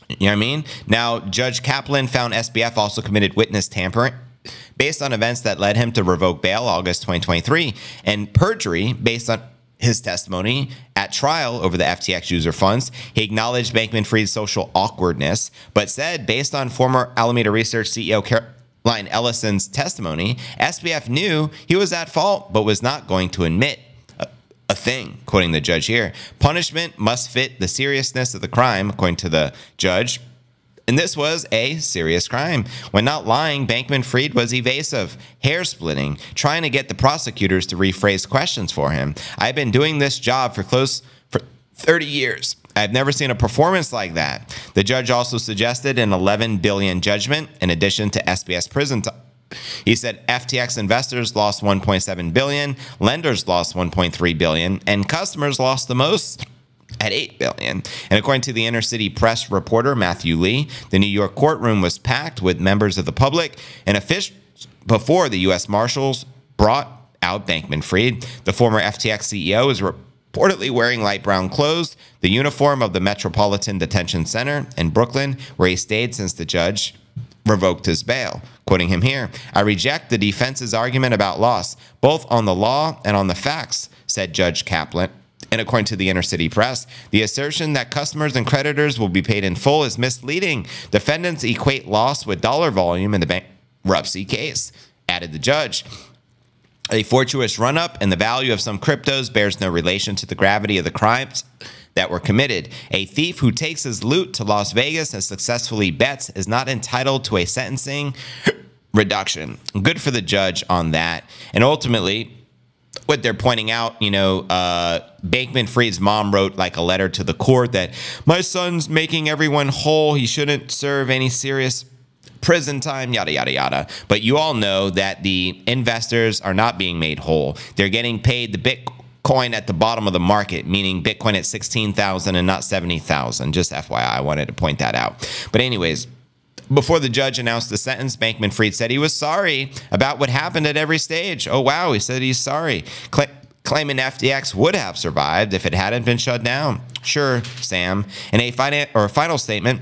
You know what I mean? Now, Judge Kaplan found S B F also committed witness tampering based on events that led him to revoke bail August twenty twenty-three, and perjury based on his testimony at trial over the F T X user funds. He acknowledged Bankman-Fried's social awkwardness, but said based on former Alameda Research C E O Caroline Ellison's testimony, S B F knew he was at fault but was not going to admit a thing, quoting the judge here. Punishment must fit the seriousness of the crime, according to the judge. And this was a serious crime. When not lying, Bankman-Fried was evasive, hair-splitting, trying to get the prosecutors to rephrase questions for him. I've been doing this job for close for thirty years. I've never seen a performance like that. The judge also suggested an eleven billion dollars judgment in addition to S B S prison time. He said F T X investors lost one point seven billion dollars, lenders lost one point three billion dollars, and customers lost the most at eight billion dollars. And according to the Inner City Press reporter Matthew Lee, the New York courtroom was packed with members of the public and officials before the U S Marshals brought out Bankman-Fried. The former F T X C E O is reportedly wearing light brown clothes, the uniform of the Metropolitan Detention Center in Brooklyn, where he stayed since the judge revoked his bail. Quoting him here, I reject the defense's argument about loss, both on the law and on the facts, said Judge Kaplan. And according to the Inner City Press, the assertion that customers and creditors will be paid in full is misleading. Defendants equate loss with dollar volume in the bankruptcy case, added the judge. A fortuitous run-up in the value of some cryptos bears no relation to the gravity of the crimes that were committed. A thief who takes his loot to Las Vegas and successfully bets is not entitled to a sentencing reduction. Good for the judge on that. And ultimately, what they're pointing out, you know, uh, Bankman-Fried's mom wrote like a letter to the court that my son's making everyone whole. He shouldn't serve any serious prison time, yada, yada, yada. But you all know that the investors are not being made whole. They're getting paid the Bitcoin at the bottom of the market, meaning Bitcoin at sixteen thousand and not seventy thousand. Just F Y I, I wanted to point that out. But anyways, before the judge announced the sentence, Bankman-Fried said he was sorry about what happened at every stage. Oh, wow, he said he's sorry. Cla- claiming F T X would have survived if it hadn't been shut down. Sure, Sam. In a finan- or a final statement,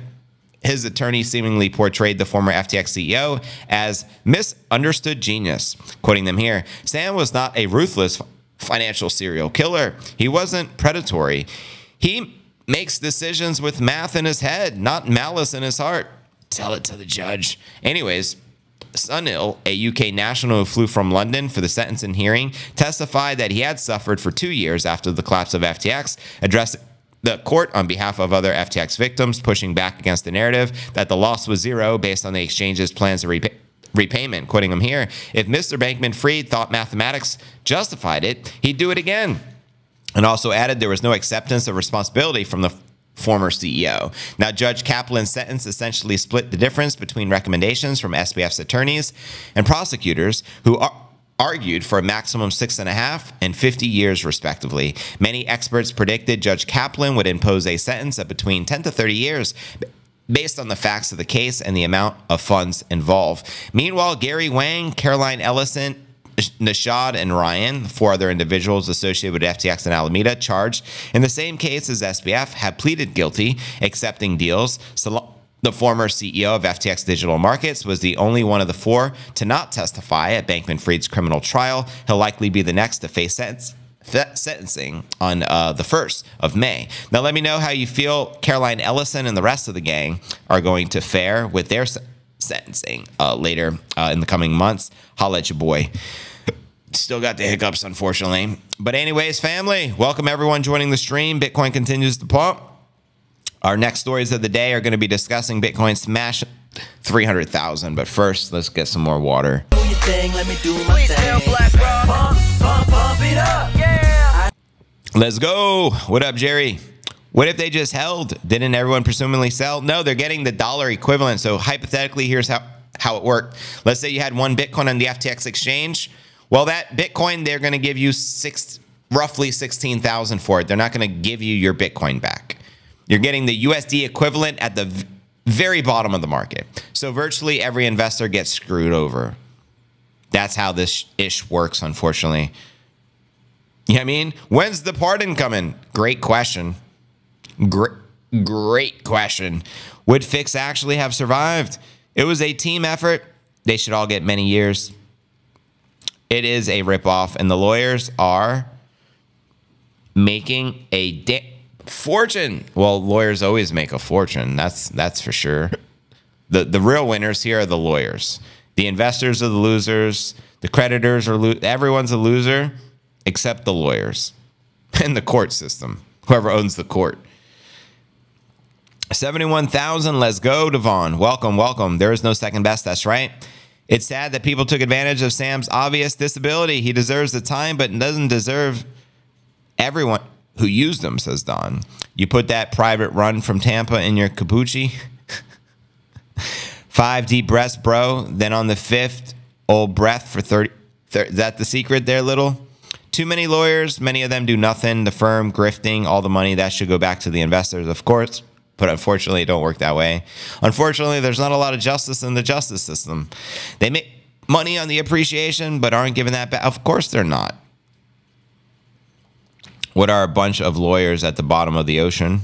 his attorney seemingly portrayed the former F T X C E O as misunderstood genius. Quoting them here, Sam was not a ruthless financial serial killer. He wasn't predatory. He makes decisions with math in his head, not malice in his heart. Tell it to the judge. Anyways, Sunil, a U K national who flew from London for the sentencing hearing, testified that he had suffered for two years after the collapse of F T X, addressing the court on behalf of other F T X victims, pushing back against the narrative that the loss was zero based on the exchange's plans to repay repayment. Quoting him here, if Mister Bankman-Fried thought mathematics justified it, he'd do it again. And also added there was no acceptance of responsibility from the former C E O. Now, Judge Kaplan's sentence essentially split the difference between recommendations from S B F's attorneys and prosecutors, who are argued for a maximum six and a half and fifty years, respectively. Many experts predicted Judge Kaplan would impose a sentence of between ten to thirty years based on the facts of the case and the amount of funds involved. Meanwhile, Gary Wang, Caroline Ellison, Nishad and Ryan, four other individuals associated with F T X and Alameda, charged in the same case as S B F, have pleaded guilty, accepting deals. So the former C E O of F T X Digital Markets was the only one of the four to not testify at Bankman-Fried's criminal trial. He'll likely be the next to face sentence, sentencing on uh, the first of May. Now, let me know how you feel Caroline Ellison and the rest of the gang are going to fare with their sentencing uh, later uh, in the coming months. Holla at your boy. Still got the hiccups, unfortunately. But anyways, family, welcome everyone joining the stream. Bitcoin continues to pump. Our next stories of the day are going to be discussing Bitcoin smash three hundred thousand. But first, let's get some more water. Do your thing, let me do my thing. BlackRock. Pump, pump, pump it up. Yeah. Let's go. What up, Jerry? What if they just held? Didn't everyone presumably sell? No, they're getting the dollar equivalent. So hypothetically, here's how, how it worked. Let's say you had one Bitcoin on the F T X exchange. Well, that Bitcoin, they're going to give you six, roughly sixteen thousand for it. They're not going to give you your Bitcoin back. You're getting the U S D equivalent at the very bottom of the market. So virtually every investor gets screwed over. That's how this ish works, unfortunately. You know what I mean? When's the pardon coming? Great question. Great, great question. Would Fix actually have survived? It was a team effort. They should all get many years. It is a ripoff, and the lawyers are making a fortune. Well, lawyers always make a fortune. That's that's for sure. The the real winners here are the lawyers. The investors are the losers. The creditors are lo everyone's a loser except the lawyers and the court system. Whoever owns the court. seventy-one thousand. Let's go, Devon. Welcome, welcome. There is no second best. That's right. It's sad that people took advantage of Sam's obvious disability. He deserves the time, but doesn't deserve everyone who used them, says Don. You put that private run from Tampa in your kabuchi. Five deep breaths, bro. Then on the fifth, old breath for thirty. thirty Is that the secret there, little? Too many lawyers. Many of them do nothing. The firm grifting all the money. That should go back to the investors, of course. But unfortunately, it don't work that way. Unfortunately, there's not a lot of justice in the justice system. They make money on the appreciation, but aren't given that back. Of course they're not. What are a bunch of lawyers at the bottom of the ocean?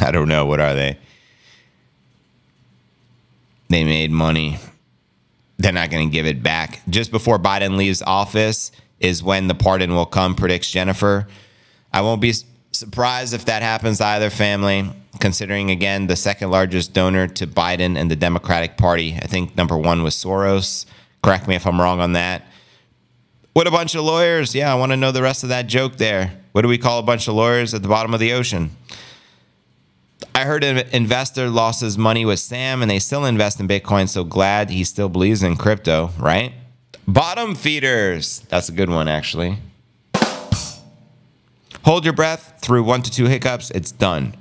I don't know. What are they? They made money. They're not going to give it back. Just before Biden leaves office is when the pardon will come, predicts Jennifer. I won't be surprised if that happens to either family, considering, again, the second largest donor to Biden and the Democratic Party. I think number one was Soros. Correct me if I'm wrong on that. What a bunch of lawyers. Yeah, I want to know the rest of that joke there. What do we call a bunch of lawyers at the bottom of the ocean? I heard an investor lost his money with Sam and they still invest in Bitcoin. So glad he still believes in crypto, right? Bottom feeders. That's a good one, actually. Hold your breath through one to two hiccups. It's done.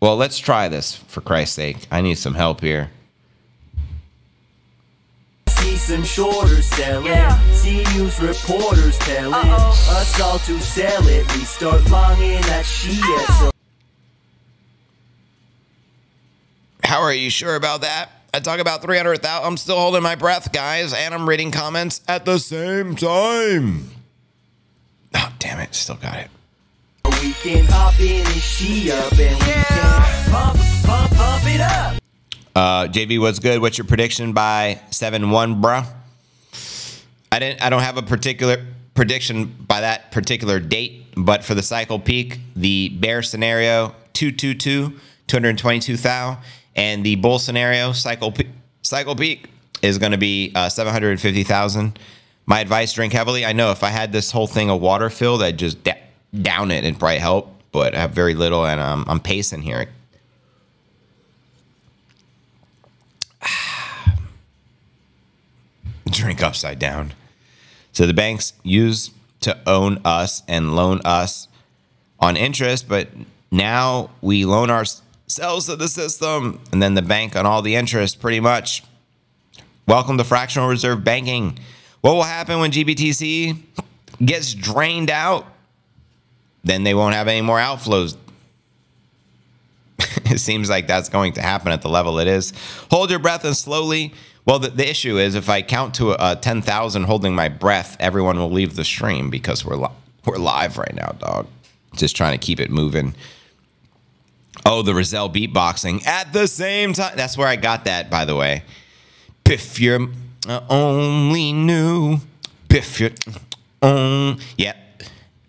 Well, let's try this, for Christ's sake. I need some help here. Some shorters selling, yeah. See news reporters telling uh-oh. Us all to sell it. We start longing at she so how are you sure about that? I talk about three hundred thousand. I'm still holding my breath, guys, and I'm reading comments at the same time. Oh, damn it. Still got it. We can hop in and she up and yeah. We can pump, pump, pump it up. Uh, J V, what's good? What's your prediction by seven one, bruh? I didn't. I don't have a particular prediction by that particular date, but for the cycle peak, the bear scenario two two two, two hundred twenty-two thousand, and the bull scenario cycle peak, cycle peak is going to be uh, seven hundred fifty thousand. My advice: drink heavily. I know if I had this whole thing of water filled, I'd just d down it and probably help, but I have very little, and um, I'm pacing here. Drink upside down. So the banks used to own us and loan us on interest, but now we loan ourselves to the system and then the bank on all the interest pretty much. Welcome to fractional reserve banking. What will happen when G B T C gets drained out? Then they won't have any more outflows. It seems like that's going to happen at the level it is. Hold your breath and slowly. Well, the, the issue is if I count to uh, ten thousand holding my breath, everyone will leave the stream because we're, li we're live right now, dog. Just trying to keep it moving. Oh, the Rozelle beatboxing at the same time. That's where I got that, by the way. If you only knew. If you only. Yeah.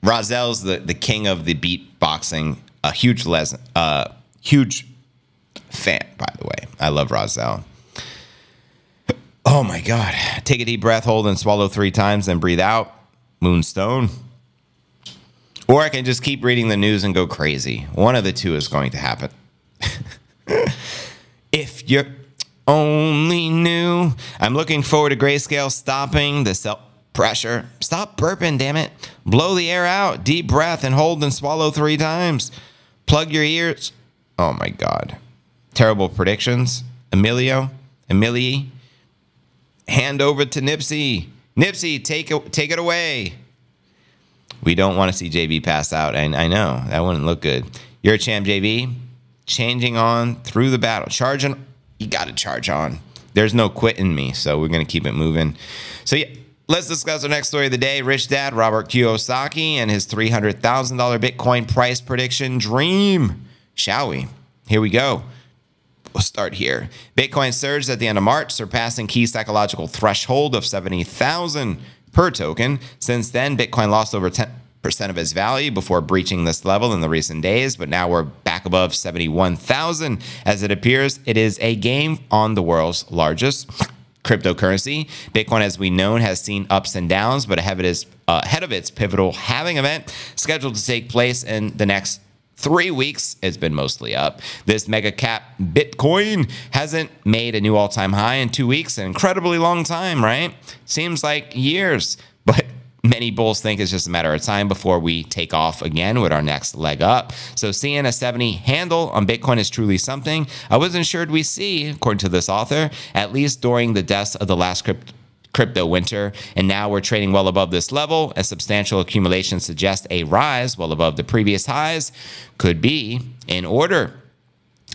Rozelle's the, the king of the beatboxing. A huge, les uh, huge fan, by the way. I love Rozelle. Oh my God. Take a deep breath, hold and swallow three times, then breathe out. Moonstone. Or I can just keep reading the news and go crazy. One of the two is going to happen. If you only knew. I'm looking forward to Grayscale stopping the self pressure. Stop burping, damn it. Blow the air out. Deep breath and hold and swallow three times. Plug your ears. Oh my God. Terrible predictions. Emilio. Emilie. Hand over to Nipsey. Nipsey, take it, take it away. We don't want to see J B pass out. I, I know. That wouldn't look good. You're a champ, J B. changing on through the battle. Charging, you got to charge on. There's no quitting me, so we're going to keep it moving. So yeah, let's discuss our next story of the day. Rich Dad Robert Kiyosaki and his three hundred thousand dollar Bitcoin price prediction dream, shall we? Here we go. We'll start here. Bitcoin surged at the end of March, surpassing key psychological threshold of seventy thousand per token. Since then, Bitcoin lost over ten percent of its value before breaching this level in the recent days, but now we're back above seventy-one thousand. As it appears, it is a game on the world's largest cryptocurrency. Bitcoin, as we know, has seen ups and downs, but ahead of its, uh, ahead of its pivotal halving event, scheduled to take place in the next three weeks, it's been mostly up. This mega cap Bitcoin hasn't made a new all-time high in two weeks, an incredibly long time, right? Seems like years, but many bulls think it's just a matter of time before we take off again with our next leg up. So seeing a seventy handle on Bitcoin is truly something I wasn't sure we'd see, according to this author, at least during the deaths of the last crypto crypto winter, and now we're trading well above this level, and substantial accumulation suggests a rise well above the previous highs could be in order.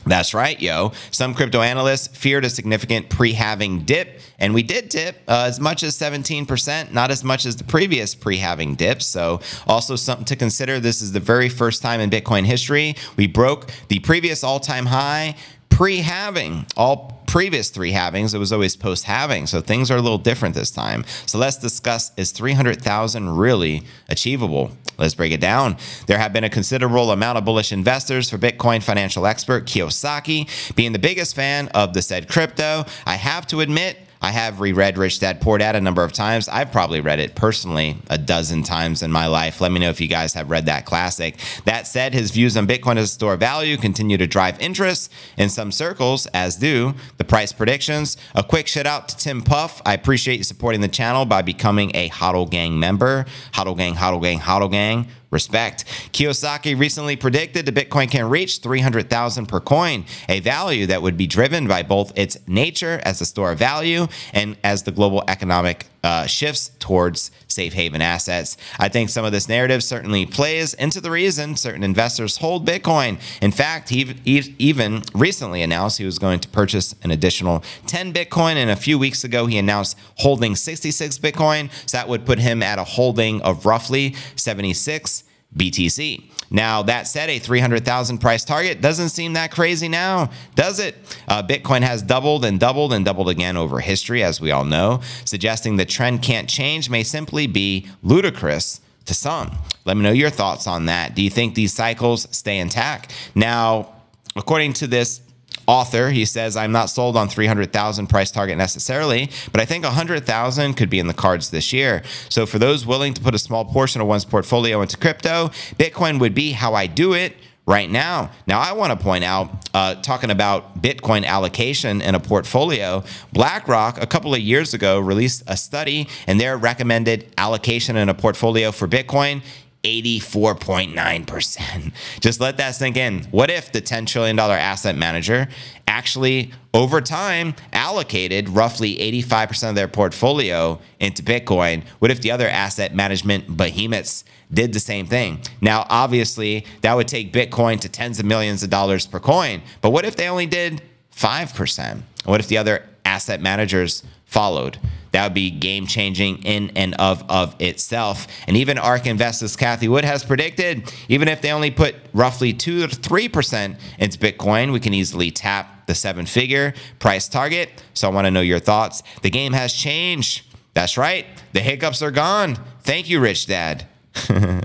That's right, yo. Some crypto analysts feared a significant pre-halving dip, and we did dip uh, as much as seventeen percent, not as much as the previous pre-halving dip. So also something to consider, this is the very first time in Bitcoin history we broke the previous all-time high pre-halving. All previous three halvings, it was always post-halving, so things are a little different this time. So let's discuss, is three hundred thousand really achievable? Let's break it down. There have been a considerable amount of bullish investors for Bitcoin financial expert Kiyosaki. Being the biggest fan of the said crypto, I have to admit, I have reread Rich Dad Poor Dad a number of times. I've probably read it personally a dozen times in my life. Let me know if you guys have read that classic. That said, his views on Bitcoin as a store of value continue to drive interest in some circles, as do the price predictions. A quick shout out to Tim Puff. I appreciate you supporting the channel by becoming a Hoddle Gang member. Hoddle Gang, Hoddle Gang, Hoddle Gang. Respect. Kiyosaki recently predicted that Bitcoin can reach three hundred thousand per coin, a value that would be driven by both its nature as a store of value and as the global economic uh, shifts towards safe haven assets. I think some of this narrative certainly plays into the reason certain investors hold Bitcoin. In fact, he even recently announced he was going to purchase an additional ten Bitcoin, and a few weeks ago he announced holding sixty-six Bitcoin, so that would put him at a holding of roughly seventy-six B T C. Now, that said, a three hundred thousand price target doesn't seem that crazy now, does it? Uh, Bitcoin has doubled and doubled and doubled again over history, as we all know. Suggesting the trend can't change may simply be ludicrous to some. Let me know your thoughts on that. Do you think these cycles stay intact? Now, according to this author, he says, I'm not sold on three hundred thousand price target necessarily, but I think one hundred thousand could be in the cards this year. So for those willing to put a small portion of one's portfolio into crypto, Bitcoin would be how I do it right now. Now, I want to point out, uh, talking about Bitcoin allocation in a portfolio, BlackRock a couple of years ago released a study, and their recommended allocation in a portfolio for Bitcoin, eighty-four point nine percent. Just let that sink in. What if the ten trillion dollar asset manager actually, over time, allocated roughly eighty-five percent of their portfolio into Bitcoin? What if the other asset management behemoths did the same thing? Now, obviously, that would take Bitcoin to tens of millions of dollars per coin. But what if they only did five percent? What if the other asset managers followed? That would be game-changing in and of of itself. And even ARK Investors' Cathie Wood has predicted, even if they only put roughly two to three percent into Bitcoin, we can easily tap the seven-figure price target. So I want to know your thoughts. The game has changed. That's right. The hiccups are gone. Thank you, Rich Dad. In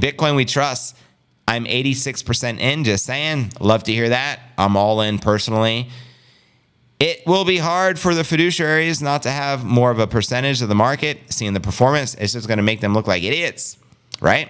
Bitcoin, we trust. I'm eighty-six percent in, just saying. Love to hear that. I'm all in personally. It will be hard for the fiduciaries not to have more of a percentage of the market. Seeing the performance, it's just going to make them look like idiots, right?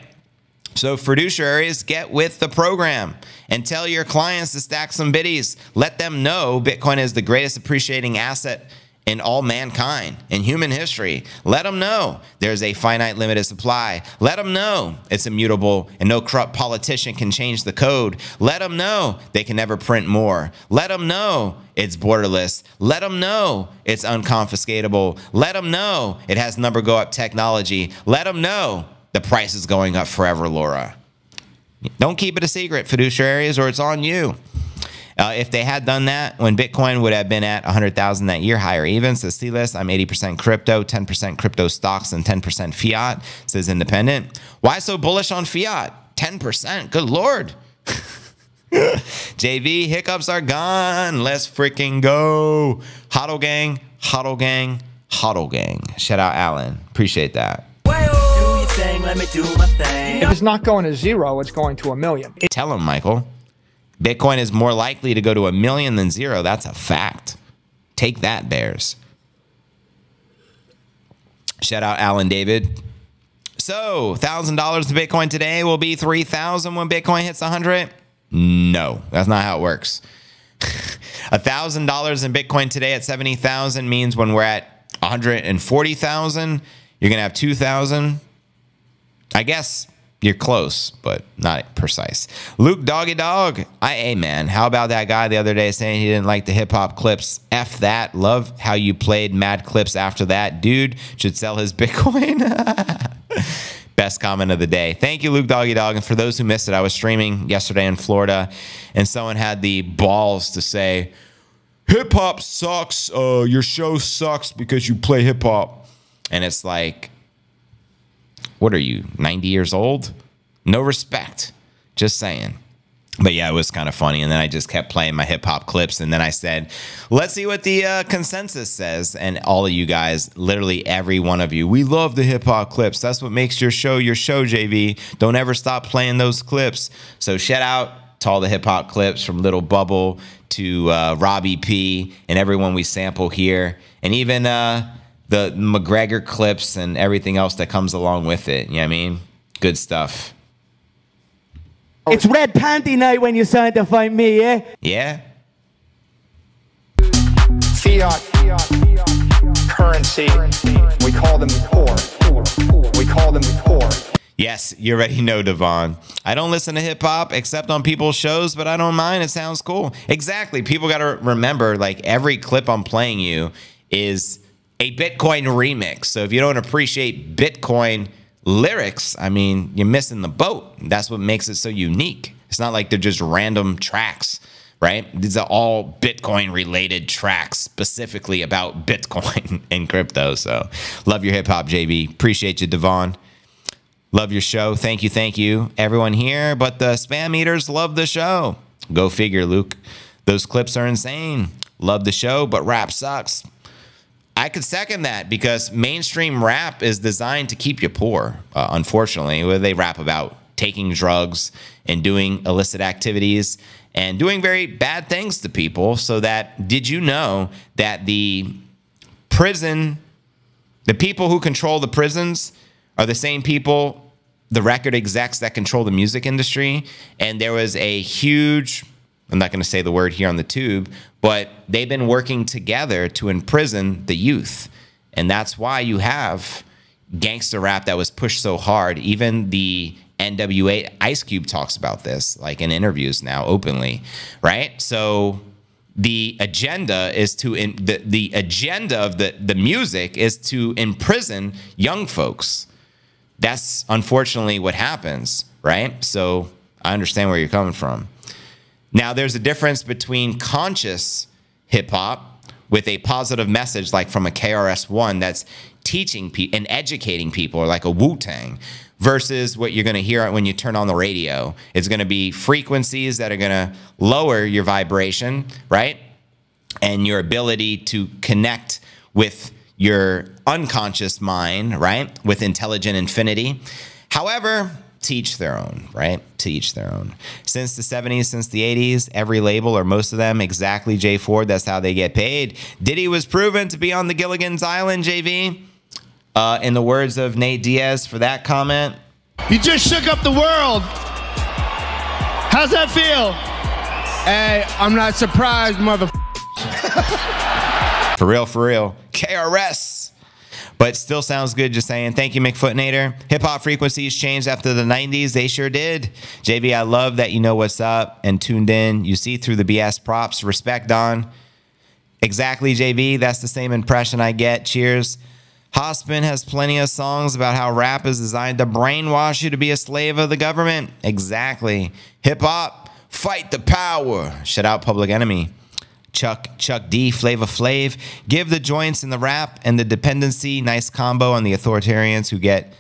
So fiduciaries, get with the program and tell your clients to stack some biddies. Let them know Bitcoin is the greatest appreciating asset in all mankind, in human history. Let them know there's a finite limited supply. Let them know it's immutable and no corrupt politician can change the code. Let them know they can never print more. Let them know it's borderless. Let them know it's unconfiscatable. Let them know it has number go up technology. Let them know the price is going up forever, Laura. Don't keep it a secret, fiduciaries, or it's on you. Uh, if they had done that when Bitcoin would have been at one hundred thousand that year, higher even. Says C-List, I'm eighty percent crypto, ten percent crypto stocks, and ten percent fiat, says Independent. Why so bullish on fiat? ten percent, good Lord. J V, hiccups are gone. Let's freaking go. Hoddle gang, Hoddle gang, Hoddle gang. Shout out Alan, appreciate that. Let me do my thing. If it's not going to zero, it's going to a million. Tell him, Michael. Bitcoin is more likely to go to a million than zero. That's a fact. Take that, bears. Shout out Alan David. So, one thousand dollars to Bitcoin today will be three thousand dollars when Bitcoin hits one hundred. No, that's not how it works. one thousand dollars in Bitcoin today at seventy thousand means when we're at one hundred forty thousand, you're going to have two thousand. I guess you're close, but not precise. Luke Doggy Dog, I, hey man, how about that guy the other day saying he didn't like the hip hop clips? F that. Love how you played mad clips after that. Dude should sell his Bitcoin. Best comment of the day. Thank you, Luke Doggy Dog. And for those who missed it, I was streaming yesterday in Florida, and someone had the balls to say, hip hop sucks. Uh, your show sucks because you play hip hop. And it's like, what are you, ninety years old? No respect. Just saying. But yeah, it was kind of funny. And then I just kept playing my hip hop clips. And then I said, let's see what the uh, consensus says. And all of you guys, literally every one of you, we love the hip hop clips. That's what makes your show your show, J V. Don't ever stop playing those clips. So shout out to all the hip hop clips from Little Bubble to uh, Robbie P and everyone we sample here. And even... Uh, the McGregor clips and everything else that comes along with it. You know what I mean? Good stuff. It's red panty night when you signed to find me, eh? Yeah. Fiat, fiat, fiat, currency. currency. We call them poor. Poor, poor. We call them poor. Yes, you already know, Devon. I don't listen to hip-hop except on people's shows, but I don't mind. It sounds cool. Exactly. People got to remember, like, every clip I'm playing you is... a Bitcoin remix. So if you don't appreciate Bitcoin lyrics, I mean, you're missing the boat. That's what makes it so unique. It's not like they're just random tracks, right? These are all Bitcoin related tracks specifically about Bitcoin and crypto. So love your hip hop, J B. Appreciate you, Devon. Love your show. Thank you. Thank you, everyone here. But the spam eaters love the show. Go figure, Luke. Those clips are insane. Love the show, but rap sucks. I could second that because mainstream rap is designed to keep you poor, uh, unfortunately, where they rap about taking drugs and doing illicit activities and doing very bad things to people. So that, did you know that the prison, the people who control the prisons are the same people, the record execs that control the music industry? And there was a huge... I'm not going to say the word here on the tube, but they've been working together to imprison the youth. And that's why you have gangster rap that was pushed so hard. Even the N W A, Ice Cube talks about this, like in interviews now openly, right? So the agenda is to, in, the, the agenda of the, the music is to imprison young folks. That's unfortunately what happens, right? So I understand where you're coming from. Now, there's a difference between conscious hip-hop with a positive message, like from a K R S One that's teaching people and educating people, or like a Wu-Tang, versus what you're going to hear when you turn on the radio. It's going to be frequencies that are going to lower your vibration, right? And your ability to connect with your unconscious mind, right? With intelligent infinity. However... teach their own, right? Teach their own. Since the seventies, since the eighties, every label or most of them, exactly, J Ford, that's how they get paid. Diddy was proven to be on the Gilligan's Island, J V. Uh, in the words of Nate Diaz for that comment. You just shook up the world. How's that feel? Hey, I'm not surprised, mother. For real, for real. K R S. But still sounds good, just saying. Thank you, McFootnator. Hip-hop frequencies changed after the nineties. They sure did. J V, I love that you know what's up and tuned in. You see through the B S props. Respect, Don. Exactly, J V. That's the same impression I get. Cheers. Hospin has plenty of songs about how rap is designed to brainwash you to be a slave of the government. Exactly. Hip-hop Fight the power. Shout out Public Enemy. Chuck, Chuck D, Flava Flav. Give the joints and the rap and the dependency. Nice combo on the authoritarians who get,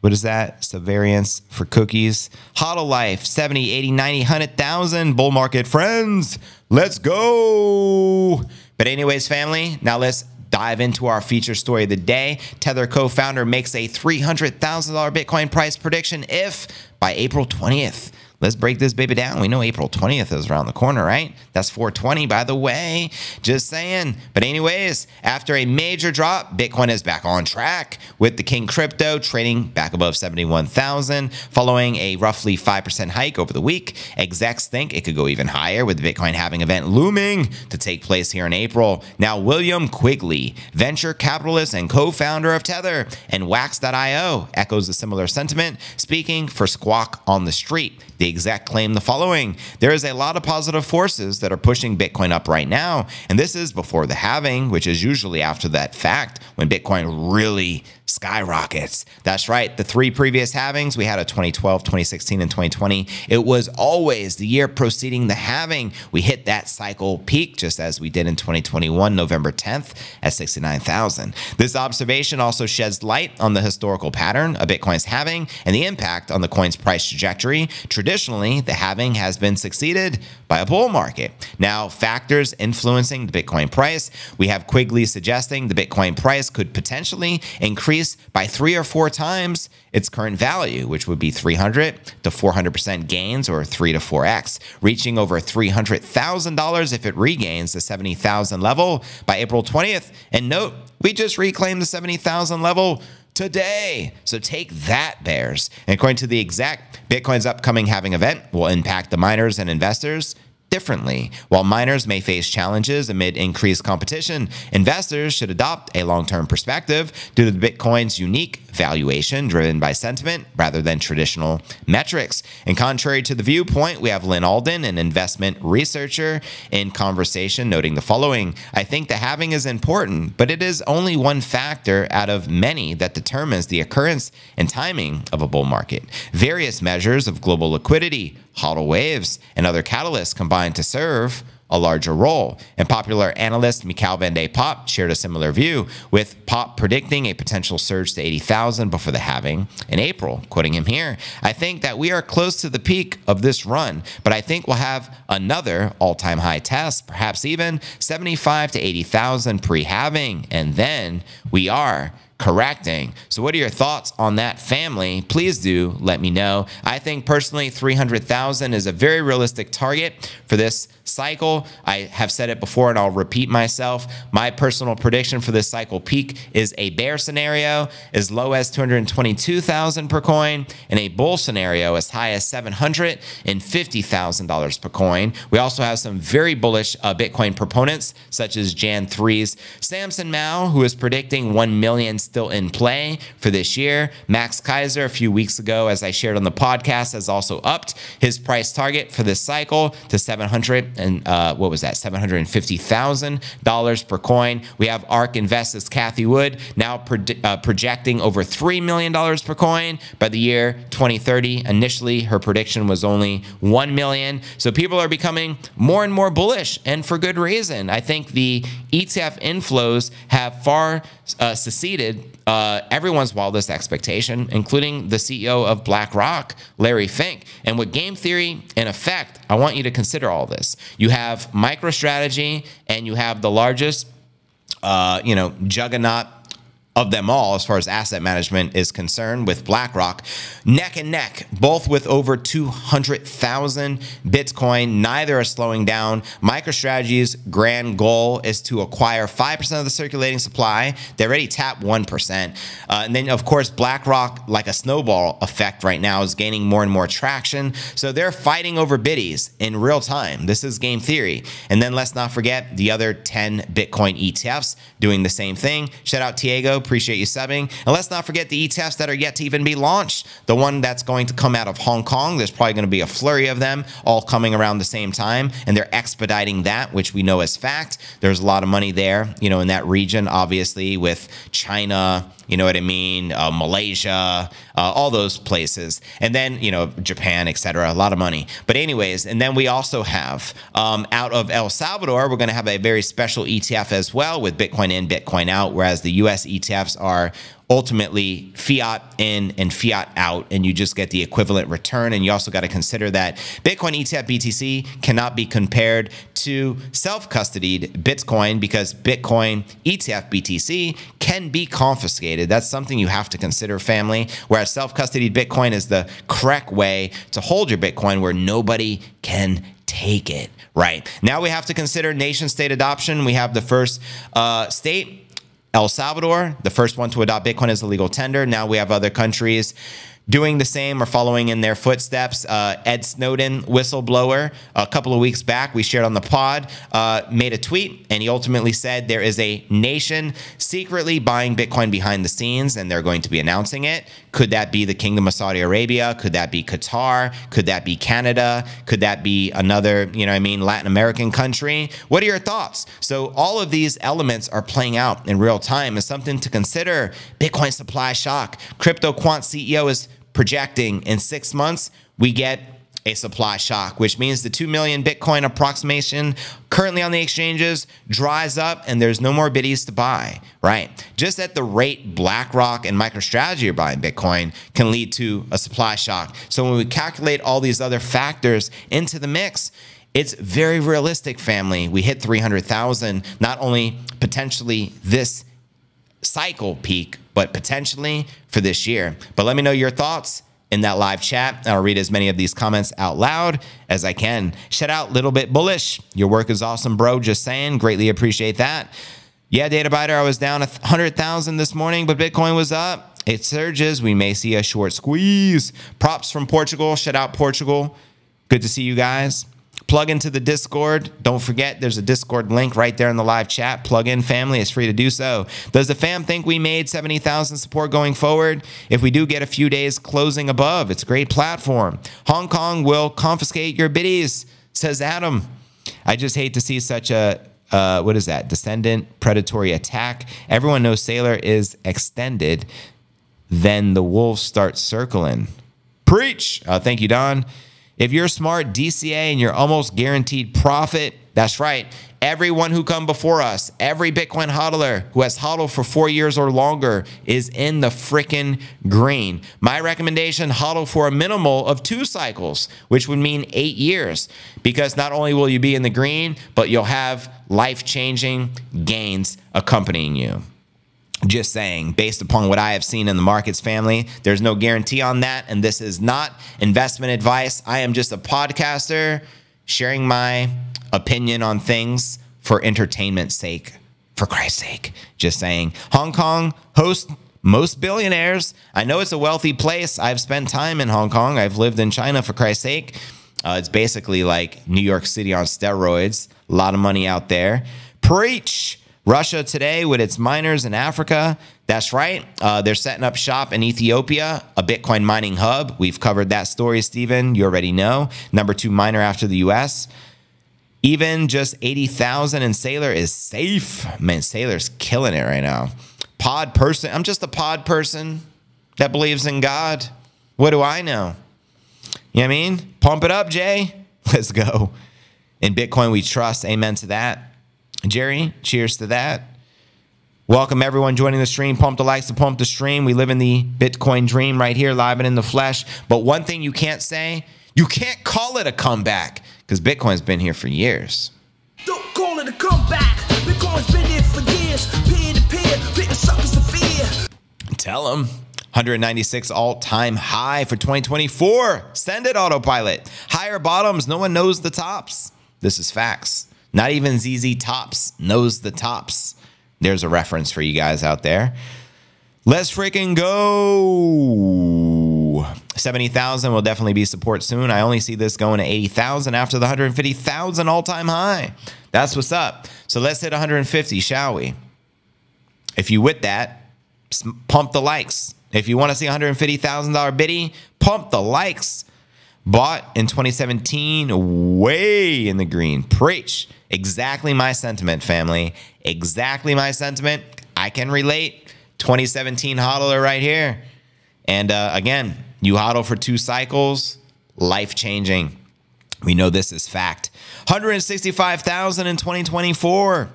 what is that? Subvariance for cookies. Hoddle Life, seventy, eighty, ninety, one hundred thousand. Bull market friends, let's go. But anyways, family, now let's dive into our feature story of the day. Tether co-founder makes a three hundred thousand dollar Bitcoin price prediction if by April twentieth. Let's break this baby down. We know April twentieth is around the corner, right? That's four twenty, by the way. Just saying. But anyways, after a major drop, Bitcoin is back on track with the King Crypto trading back above seventy-one thousand following a roughly five percent hike over the week. Execs think it could go even higher with the Bitcoin halving event looming to take place here in April. Now, William Quigley, venture capitalist and co-founder of Tether and Wax dot i o, echoes a similar sentiment, speaking for Squawk on the Street. The exec claim the following: there is a lot of positive forces that are pushing Bitcoin up right now, and this is before the halving, which is usually after that fact when Bitcoin really skyrockets. That's right. The three previous halvings, we had a twenty twelve, twenty sixteen, and twenty twenty. It was always the year preceding the halving. We hit that cycle peak just as we did in twenty twenty-one, November tenth at sixty-nine thousand. This observation also sheds light on the historical pattern of Bitcoin's halving and the impact on the coin's price trajectory. Traditionally, the halving has been succeeded by a bull market. Now, factors influencing the Bitcoin price. We have Quigley suggesting the Bitcoin price could potentially increase by three or four times its current value, which would be three hundred to four hundred percent gains or three to four X, reaching over three hundred thousand dollars if it regains the seventy thousand level by April twentieth. And note, we just reclaimed the seventy thousand level today. So take that, bears. And according to the exec, Bitcoin's upcoming halving event will impact the miners and investors differently. While miners may face challenges amid increased competition, investors should adopt a long-term perspective due to Bitcoin's unique valuation driven by sentiment rather than traditional metrics. And contrary to the viewpoint, we have Lynn Alden, an investment researcher, in Conversation noting the following: I think the halving is important, but it is only one factor out of many that determines the occurrence and timing of a bull market. Various measures of global liquidity, hodl waves, and other catalysts combine to serve a larger role. And popular analyst Mikhail Van de Pop shared a similar view, with Pop predicting a potential surge to eighty thousand before the halving in April. Quoting him here, I think that we are close to the peak of this run, but I think we'll have another all-time high test, perhaps even seventy-five to eighty thousand pre-halving, and then we are correcting. So what are your thoughts on that, family? Please do let me know. I think personally three hundred thousand is a very realistic target for this cycle. I have said it before and I'll repeat myself. My personal prediction for this cycle peak is a bear scenario as low as two hundred twenty-two thousand per coin and a bull scenario as high as seven hundred fifty thousand dollars per coin. We also have some very bullish uh, Bitcoin proponents such as Jan three's Samson Mao, who is predicting one million still in play for this year. Max Kaiser, a few weeks ago, as I shared on the podcast, has also upped his price target for this cycle to seven hundred and uh, what was that? seven hundred fifty thousand dollars per coin. We have ARK Invest's Cathie Wood now pro uh, projecting over three million dollars per coin by the year twenty thirty. Initially, her prediction was only one million. So people are becoming more and more bullish, and for good reason. I think the E T F inflows have far uh, succeeded uh, everyone's wildest expectation, including the C E O of BlackRock, Larry Fink. And with game theory in effect, I want you to consider all this. You have MicroStrategy, and you have the largest, uh, you know, juggernaut of them all as far as asset management is concerned, with BlackRock neck and neck, both with over two hundred thousand Bitcoin. Neither are slowing down. MicroStrategy's grand goal is to acquire five percent of the circulating supply. They already tapped one percent. Uh, and then, of course, BlackRock, like a snowball effect right now, is gaining more and more traction. So they're fighting over biddies in real time. This is game theory. And then let's not forget the other ten Bitcoin E T Fs doing the same thing. Shout out Tiago, Appreciate you subbing. And let's not forget the E T Fs that are yet to even be launched. The one that's going to come out of Hong Kong, there's probably going to be a flurry of them all coming around the same time, and they're expediting that, which we know as fact. There's a lot of money there, you know, in that region, obviously, with China, you know what I mean, uh, Malaysia, uh, all those places. And then, you know, Japan, et cetera, a lot of money. But anyways, and then we also have um, out of El Salvador, we're going to have a very special E T F as well with Bitcoin in, Bitcoin out, whereas the U S E T Fs are ultimately fiat in and fiat out, and you just get the equivalent return. And you also got to consider that Bitcoin E T F B T C cannot be compared to self-custodied Bitcoin, because Bitcoin E T F B T C can be confiscated. That's something you have to consider, family, whereas self-custodied Bitcoin is the correct way to hold your Bitcoin where nobody can take it, right? Now we have to consider nation state adoption. We have the first uh, state, El Salvador, the first one to adopt Bitcoin as a legal tender. Now we have other countries doing the same or following in their footsteps. Uh, Ed Snowden, whistleblower, a couple of weeks back, we shared on the pod, uh, made a tweet, and he ultimately said there is a nation secretly buying Bitcoin behind the scenes, and they're going to be announcing it. Could that be the Kingdom of Saudi Arabia? Could that be Qatar? Could that be Canada? Could that be another, you know what I mean, Latin American country? What are your thoughts? So all of these elements are playing out in real time. It's something to consider. Bitcoin supply shock. CryptoQuant C E O is projecting in six months, we get a supply shock, which means the two million Bitcoin approximation currently on the exchanges dries up and there's no more biddies to buy, right? Just at the rate BlackRock and MicroStrategy are buying Bitcoin can lead to a supply shock. So when we calculate all these other factors into the mix, it's very realistic, family. We hit three hundred thousand, not only potentially this cycle peak, but potentially for this year. But let me know your thoughts in that live chat. I'll read as many of these comments out loud as I can. Shout out Little Bit Bullish. Your work is awesome, bro. Just saying. Greatly appreciate that. Yeah, Data Biter, I was down one hundred thousand this morning, but Bitcoin was up. It surges. We may see a short squeeze. Props from Portugal. Shout out Portugal. Good to see you guys. Plug into the Discord. Don't forget, there's a Discord link right there in the live chat. Plug in, family. It's free to do so. Does the fam think we made seventy thousand support going forward? If we do get a few days closing above, it's a great platform. Hong Kong will confiscate your biddies, says Adam. I just hate to see such a, uh, what is that? Descendant predatory attack. Everyone knows Saylor is extended. Then the wolves start circling. Preach. Uh, thank you, Don. If you're smart, D C A, and you're almost guaranteed profit, that's right. Everyone who come before us, every Bitcoin hodler who has hodled for four years or longer is in the freaking green. My recommendation, hodl for a minimal of two cycles, which would mean eight years, because not only will you be in the green, but you'll have life-changing gains accompanying you. Just saying, based upon what I have seen in the markets, family, there's no guarantee on that. And this is not investment advice. I am just a podcaster sharing my opinion on things for entertainment's sake, for Christ's sake. Just saying. Hong Kong hosts most billionaires. I know it's a wealthy place. I've spent time in Hong Kong. I've lived in China, for Christ's sake. Uh, it's basically like New York City on steroids. A lot of money out there. Preach. Russia today with its miners in Africa. That's right. Uh, they're setting up shop in Ethiopia, a Bitcoin mining hub. We've covered that story, Stephen. You already know. Number two miner after the U S. Even just eighty thousand in Saylor is safe. Man, Saylor's killing it right now. Pod person. I'm just a pod person that believes in God. What do I know? You know what I mean? Pump it up, Jay. Let's go. In Bitcoin we trust. Amen to that. Jerry, cheers to that. Welcome everyone joining the stream. Pump the likes to pump the stream. We live in the Bitcoin dream right here, live and in the flesh. But one thing you can't say, you can't call it a comeback, because Bitcoin's been here for years. Don't call it a comeback. Bitcoin's been here for years. Peer to peer, big suckers to fear. Tell them. one hundred ninety-six all-time high for twenty twenty-four. Send it, autopilot. Higher bottoms, no one knows the tops. This is facts. Not even Z Z Tops knows the tops. There's a reference for you guys out there. Let's freaking go. seventy thousand will definitely be support soon. I only see this going to eighty thousand after the one hundred fifty thousand all-time high. That's what's up. So let's hit one hundred fifty, shall we? If you with that, pump the likes. If you want to see one hundred fifty thousand dollar biddy, pump the likes. Bought in twenty seventeen, way in the green. Preach. Exactly my sentiment, family. Exactly my sentiment. I can relate. twenty seventeen hodler right here. And uh, again, you hodl for two cycles, life-changing. We know this is fact. one hundred sixty-five thousand in twenty twenty-four.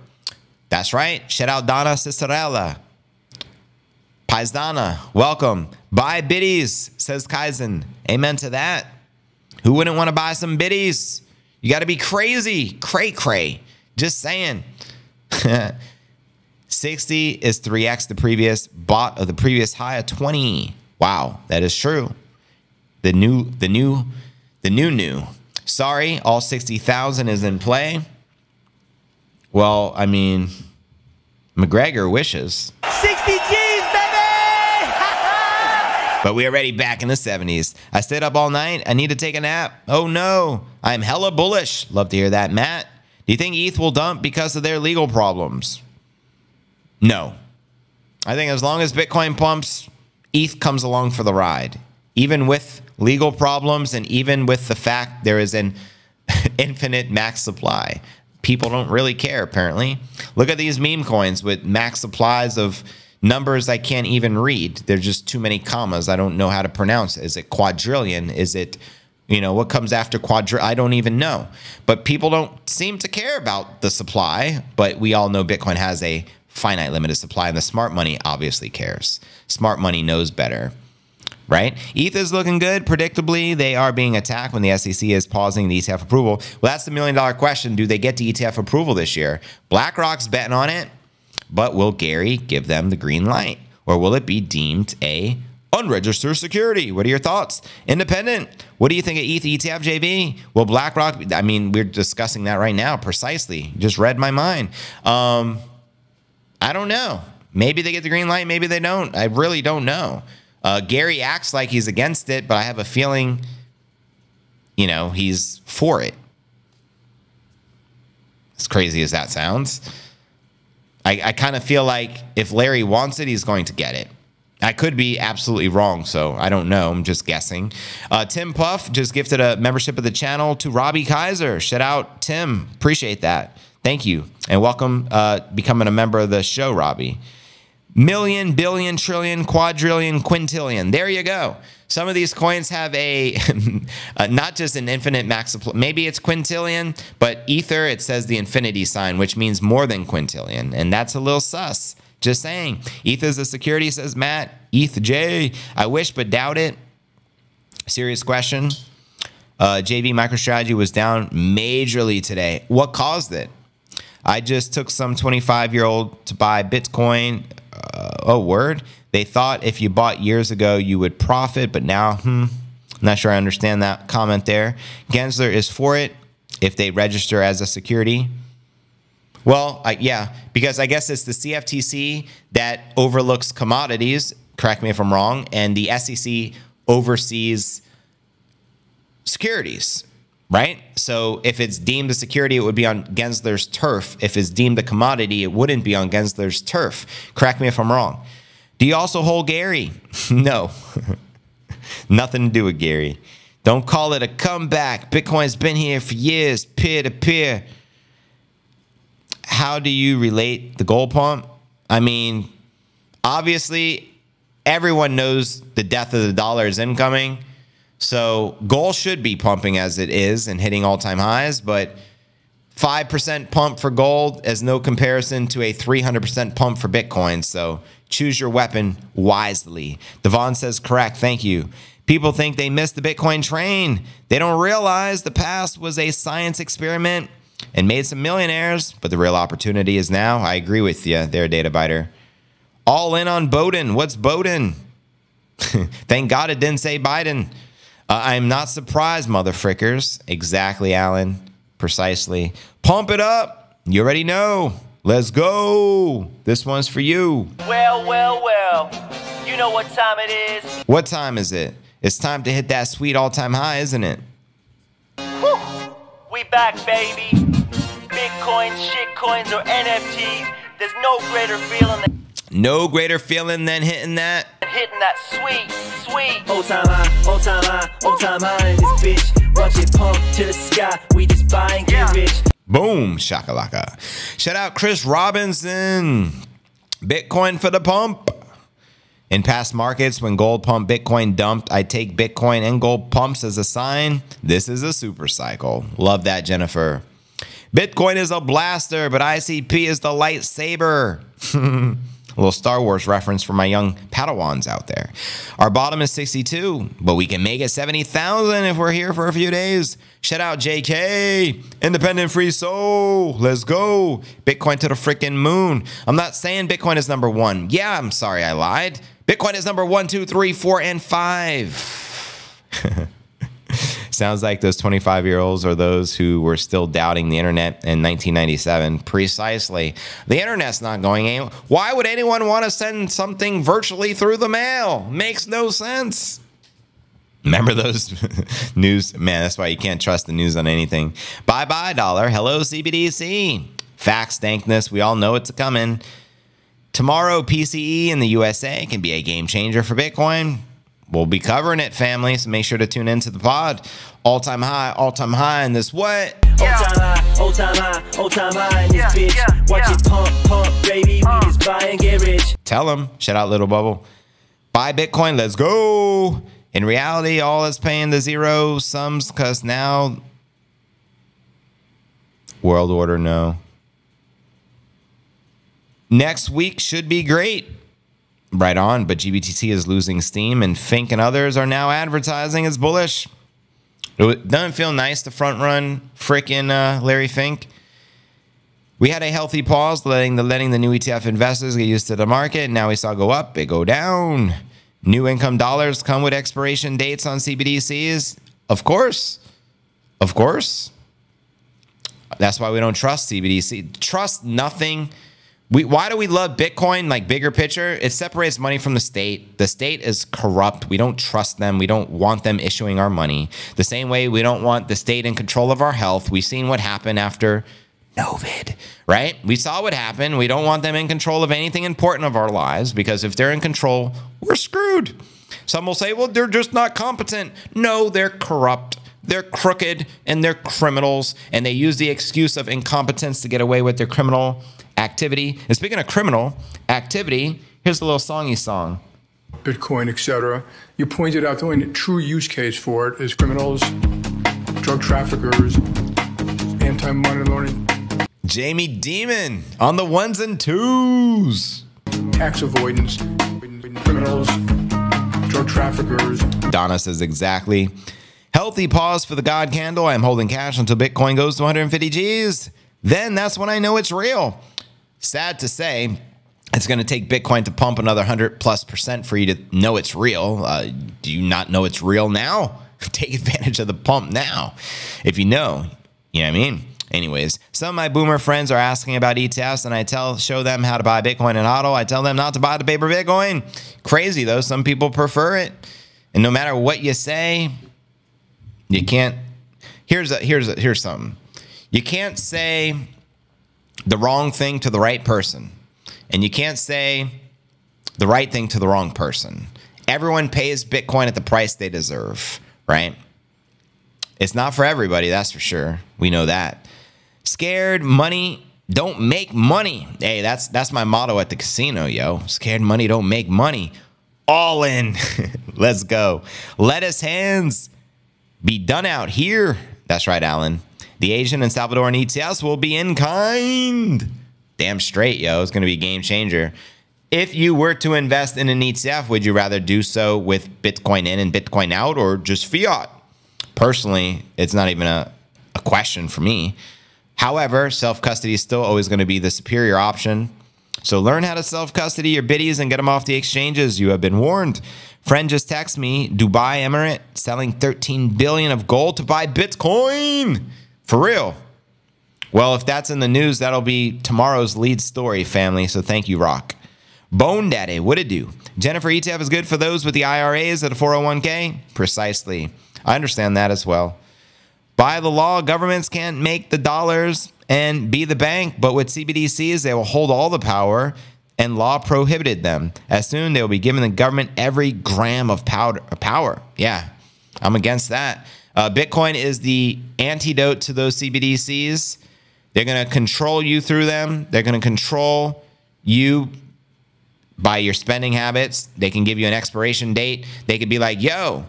That's right. Shout out Donna Cicerella. Paisdana, welcome. Buy biddies, says Kaizen. Amen to that. Who wouldn't want to buy some biddies? You got to be crazy. Cray cray. Just saying. sixty is three X the previous bought of the previous high of twenty. Wow, that is true. The new, the new, the new, new. Sorry, all sixty thousand is in play. Well, I mean, McGregor wishes. sixty G's, baby! But we're already back in the seventies. I stayed up all night. I need to take a nap. Oh, no. I'm hella bullish. Love to hear that, Matt. Do you think E T H will dump because of their legal problems? No. I think as long as Bitcoin pumps, E T H comes along for the ride. Even with legal problems and even with the fact there is an infinite max supply. People don't really care, apparently. Look at these meme coins with max supplies of numbers I can't even read. There's just too many commas. I don't know how to pronounce. Is it quadrillion? Is it, you know, what comes after quadri? I don't even know. But people don't seem to care about the supply. But we all know Bitcoin has a finite limited supply, and the smart money obviously cares. Smart money knows better. Right? E T H is looking good. Predictably, they are being attacked when the S E C is pausing the E T F approval. Well, that's the million-dollar question. Do they get the E T F approval this year? BlackRock's betting on it, but will Gary give them the green light? Or will it be deemed a unregistered security? What are your thoughts? Independent, what do you think of E T H E T F J V? Will BlackRock, I mean, we're discussing that right now precisely. You just read my mind. Um, I don't know. Maybe they get the green light. Maybe they don't. I really don't know. Uh, Gary acts like he's against it, but I have a feeling, you know, he's for it. As crazy as that sounds. I, I kind of feel like if Larry wants it, he's going to get it. I could be absolutely wrong, so I don't know. I'm just guessing. Uh, Tim Puff just gifted a membership of the channel to Robbie Kaiser. Shout out, Tim. Appreciate that. Thank you. And welcome uh, becoming a member of the show, Robbie. Million, billion, trillion, quadrillion, quintillion. There you go. Some of these coins have a, uh, not just an infinite max supply. Maybe it's quintillion, but Ether, it says the infinity sign, which means more than quintillion. And that's a little sus. Just saying. E T H is a security, says Matt. E T H J. I wish, but doubt it. Serious question. Uh, J V MicroStrategy was down majorly today. What caused it? I just took some twenty-five-year-old to buy Bitcoin. Uh, oh, word. They thought if you bought years ago, you would profit. But now, hmm, I'm not sure I understand that comment there. Gensler is for it if they register as a security. Well, I, yeah, because I guess it's the C F T C that overlooks commodities. Correct me if I'm wrong. And the S E C oversees securities, right? So if it's deemed a security, it would be on Gensler's turf. If it's deemed a commodity, it wouldn't be on Gensler's turf. Correct me if I'm wrong. Do you also hold Gary? No. Nothing to do with Gary. Don't call it a comeback. Bitcoin's been here for years, peer-to-peer. How do you relate the gold pump? I mean, obviously, everyone knows the death of the dollar is incoming. So gold should be pumping as it is and hitting all-time highs, but five percent pump for gold is no comparison to a three hundred percent pump for Bitcoin. So choose your weapon wisely. Devon says, correct, thank you. People think they missed the Bitcoin train. They don't realize the past was a science experiment and made some millionaires, but the real opportunity is now. I agree with you there, Data Biter. All in on Bowdoin. What's Bowdoin? Thank God it didn't say Biden. Uh, I'm not surprised, mother frickers. Exactly, Alan. Precisely. Pump it up. You already know. Let's go. This one's for you. Well, well, well. You know what time it is. What time is it? It's time to hit that sweet all-time high, isn't it? Whew. We back, baby. Bitcoins, shitcoins, or N F Ts. There's no greater feeling than... No greater feeling than hitting that. Hitting that sweet, sweet. Old time high, old time high, old time high in this bitch. Watch it pump to the sky. We just buy and get rich. Boom, shakalaka. Shout out Chris Robinson. Bitcoin for the pump. In past markets, when gold pumped, Bitcoin dumped. I take Bitcoin and gold pumps as a sign. This is a super cycle. Love that, Jennifer. Bitcoin is a blaster, but I C P is the lightsaber. A little Star Wars reference for my young Padawans out there. Our bottom is sixty-two, but we can make it seventy thousand if we're here for a few days. Shout out J K, independent free soul. Let's go. Bitcoin to the freaking moon. I'm not saying Bitcoin is number one. Yeah, I'm sorry I lied. Bitcoin is number one, two, three, four, and five. Sounds like those twenty-five-year-olds are those who were still doubting the internet in nineteen ninety-seven. Precisely. The internet's not going anywhere. Why would anyone want to send something virtually through the mail? Makes no sense. Remember those news? Man, that's why you can't trust the news on anything. Bye-bye, dollar. Hello, C B D C. Facts, dankness. We all know it's coming. Tomorrow, P C E in the U S A can be a game changer for Bitcoin. We'll be covering it, family, so make sure to tune into the pod. All-time high, all-time high in this what? Yeah. All-time high, all-time high, all-time high in this yeah, bitch. Yeah, watch yeah. it pump, pump, baby, uh. we just buy and get rich. Tell them. Shout out Little Bubble. Buy Bitcoin, let's go. In reality, all is paying the zero sums because now... World order, no. Next week should be great. Right on, but G B T C is losing steam, and Fink and others are now advertising it's bullish. It doesn't feel nice to front run frickin' uh, Larry Fink. We had a healthy pause, letting the letting the new E T F investors get used to the market. Now we saw it go up, it go down. New income dollars come with expiration dates on C B D Cs, of course, of course. That's why we don't trust C B D C. Trust nothing. We, why do we love Bitcoin, like bigger picture? It separates money from the state. The state is corrupt. We don't trust them. We don't want them issuing our money. The same way we don't want the state in control of our health. We've seen what happened after COVID, right? We saw what happened. We don't want them in control of anything important of our lives because if they're in control, we're screwed. Some will say, well, they're just not competent. No, they're corrupt. They're crooked and they're criminals. And they use the excuse of incompetence to get away with their criminal activity. And speaking of criminal activity, here's a little songy song. Bitcoin, et cetera. You pointed out the only true use case for it is criminals, drug traffickers, anti-money laundering. Jamie Dimon on the ones and twos. Tax avoidance, criminals, drug traffickers. Donna says exactly. Healthy pause for the God candle. I am holding cash until Bitcoin goes to one hundred fifty G's. Then that's when I know it's real. Sad to say, it's going to take Bitcoin to pump another one hundred plus percent for you to know it's real. Uh, do you not know it's real now? Take advantage of the pump now. If you know, you know what I mean? Anyways, some of my boomer friends are asking about E T Fs, and I tell show them how to buy Bitcoin and Hoddle. I tell them not to buy the paper Bitcoin. Crazy, though. Some people prefer it. And no matter what you say, you can't. Here's a, here's a, here's something. You can't say the wrong thing to the right person. And you can't say the right thing to the wrong person. Everyone pays Bitcoin at the price they deserve, right? It's not for everybody, that's for sure. We know that. Scared money don't make money. Hey, that's that's my motto at the casino, yo. Scared money don't make money. All in. Let's go. Let us hands be done out here. That's right, Alan. The Asian and Salvadoran E T Fs will be in kind. Damn straight, yo. It's going to be a game changer. If you were to invest in an E T F, would you rather do so with Bitcoin in and Bitcoin out or just fiat? Personally, it's not even a, a question for me. However, self-custody is still always going to be the superior option. So learn how to self-custody your biddies and get them off the exchanges. You have been warned. Friend just texted me, Dubai Emirate selling thirteen billion of gold to buy Bitcoin. For real. Well, if that's in the news, that'll be tomorrow's lead story, family. So thank you, Rock. Bone Daddy, what it do? Jennifer, E T F is good for those with the I R As at a four oh one K? Precisely. I understand that as well. By the law, governments can't make the dollars and be the bank. But with C B D Cs, they will hold all the power. and law prohibited them. As soon, they will be giving the government every gram of powder, power. Yeah, I'm against that. Uh, Bitcoin is the antidote to those C B D Cs. They're going to control you through them. They're going to control you by your spending habits. They can give you an expiration date. They could be like, yo,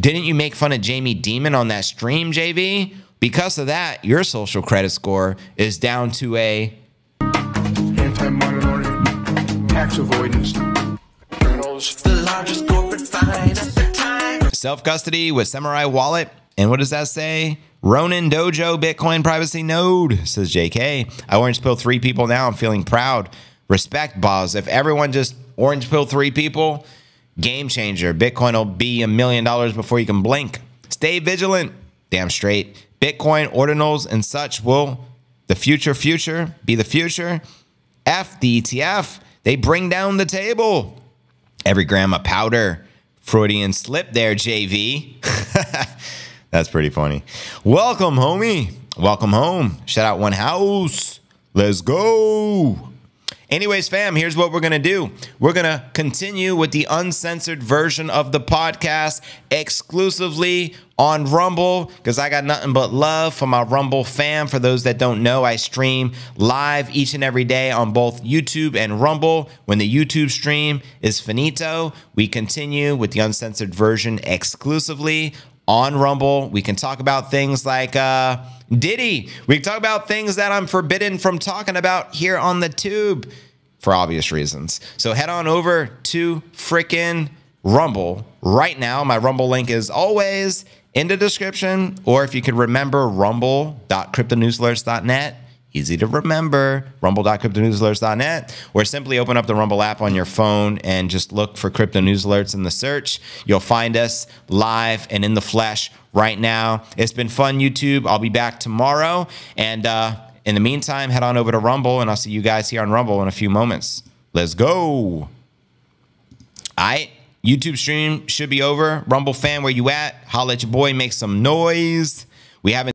didn't you make fun of Jamie Dimon on that stream, J V? Because of that, your social credit score is down to a anti-money laundering, tax avoidance, the largest corporate fine at the time. Self-custody with Samurai Wallet. And what does that say? Ronin Dojo Bitcoin Privacy Node, says J K. I orange pill three people now. I'm feeling proud. Respect, boss. If everyone just orange pill three people, game changer. Bitcoin will be a million dollars before you can blink. Stay vigilant. Damn straight. Bitcoin, ordinals, and such will the future future be the future. F the E T F. They bring down the table. Every gram of powder. Freudian slip there, J V. That's pretty funny. Welcome, homie. Welcome home. Shout out One House. Let's go. Anyways, fam, here's what we're going to do. We're going to continue with the uncensored version of the podcast exclusively on Rumble, because I got nothing but love for my Rumble fam. For those that don't know, I stream live each and every day on both YouTube and Rumble. When the YouTube stream is finito, we continue with the uncensored version exclusively on Rumble. We can talk about things like uh, Diddy. We can talk about things that I'm forbidden from talking about here on the tube for obvious reasons. So head on over to frickin' Rumble right now. My Rumble link is always in the description. Or if you could remember, rumble dot crypto newsletters dot net. Easy to remember, rumble dot crypto news alerts dot net, or simply open up the Rumble app on your phone and just look for Crypto News Alerts in the search. You'll find us live and in the flesh right now. It's been fun, YouTube. I'll be back tomorrow. And uh, in the meantime, head on over to Rumble, and I'll see you guys here on Rumble in a few moments. Let's go. All right. YouTube stream should be over. Rumble fan, where you at? Holla at your boy. Make some noise. We haven't.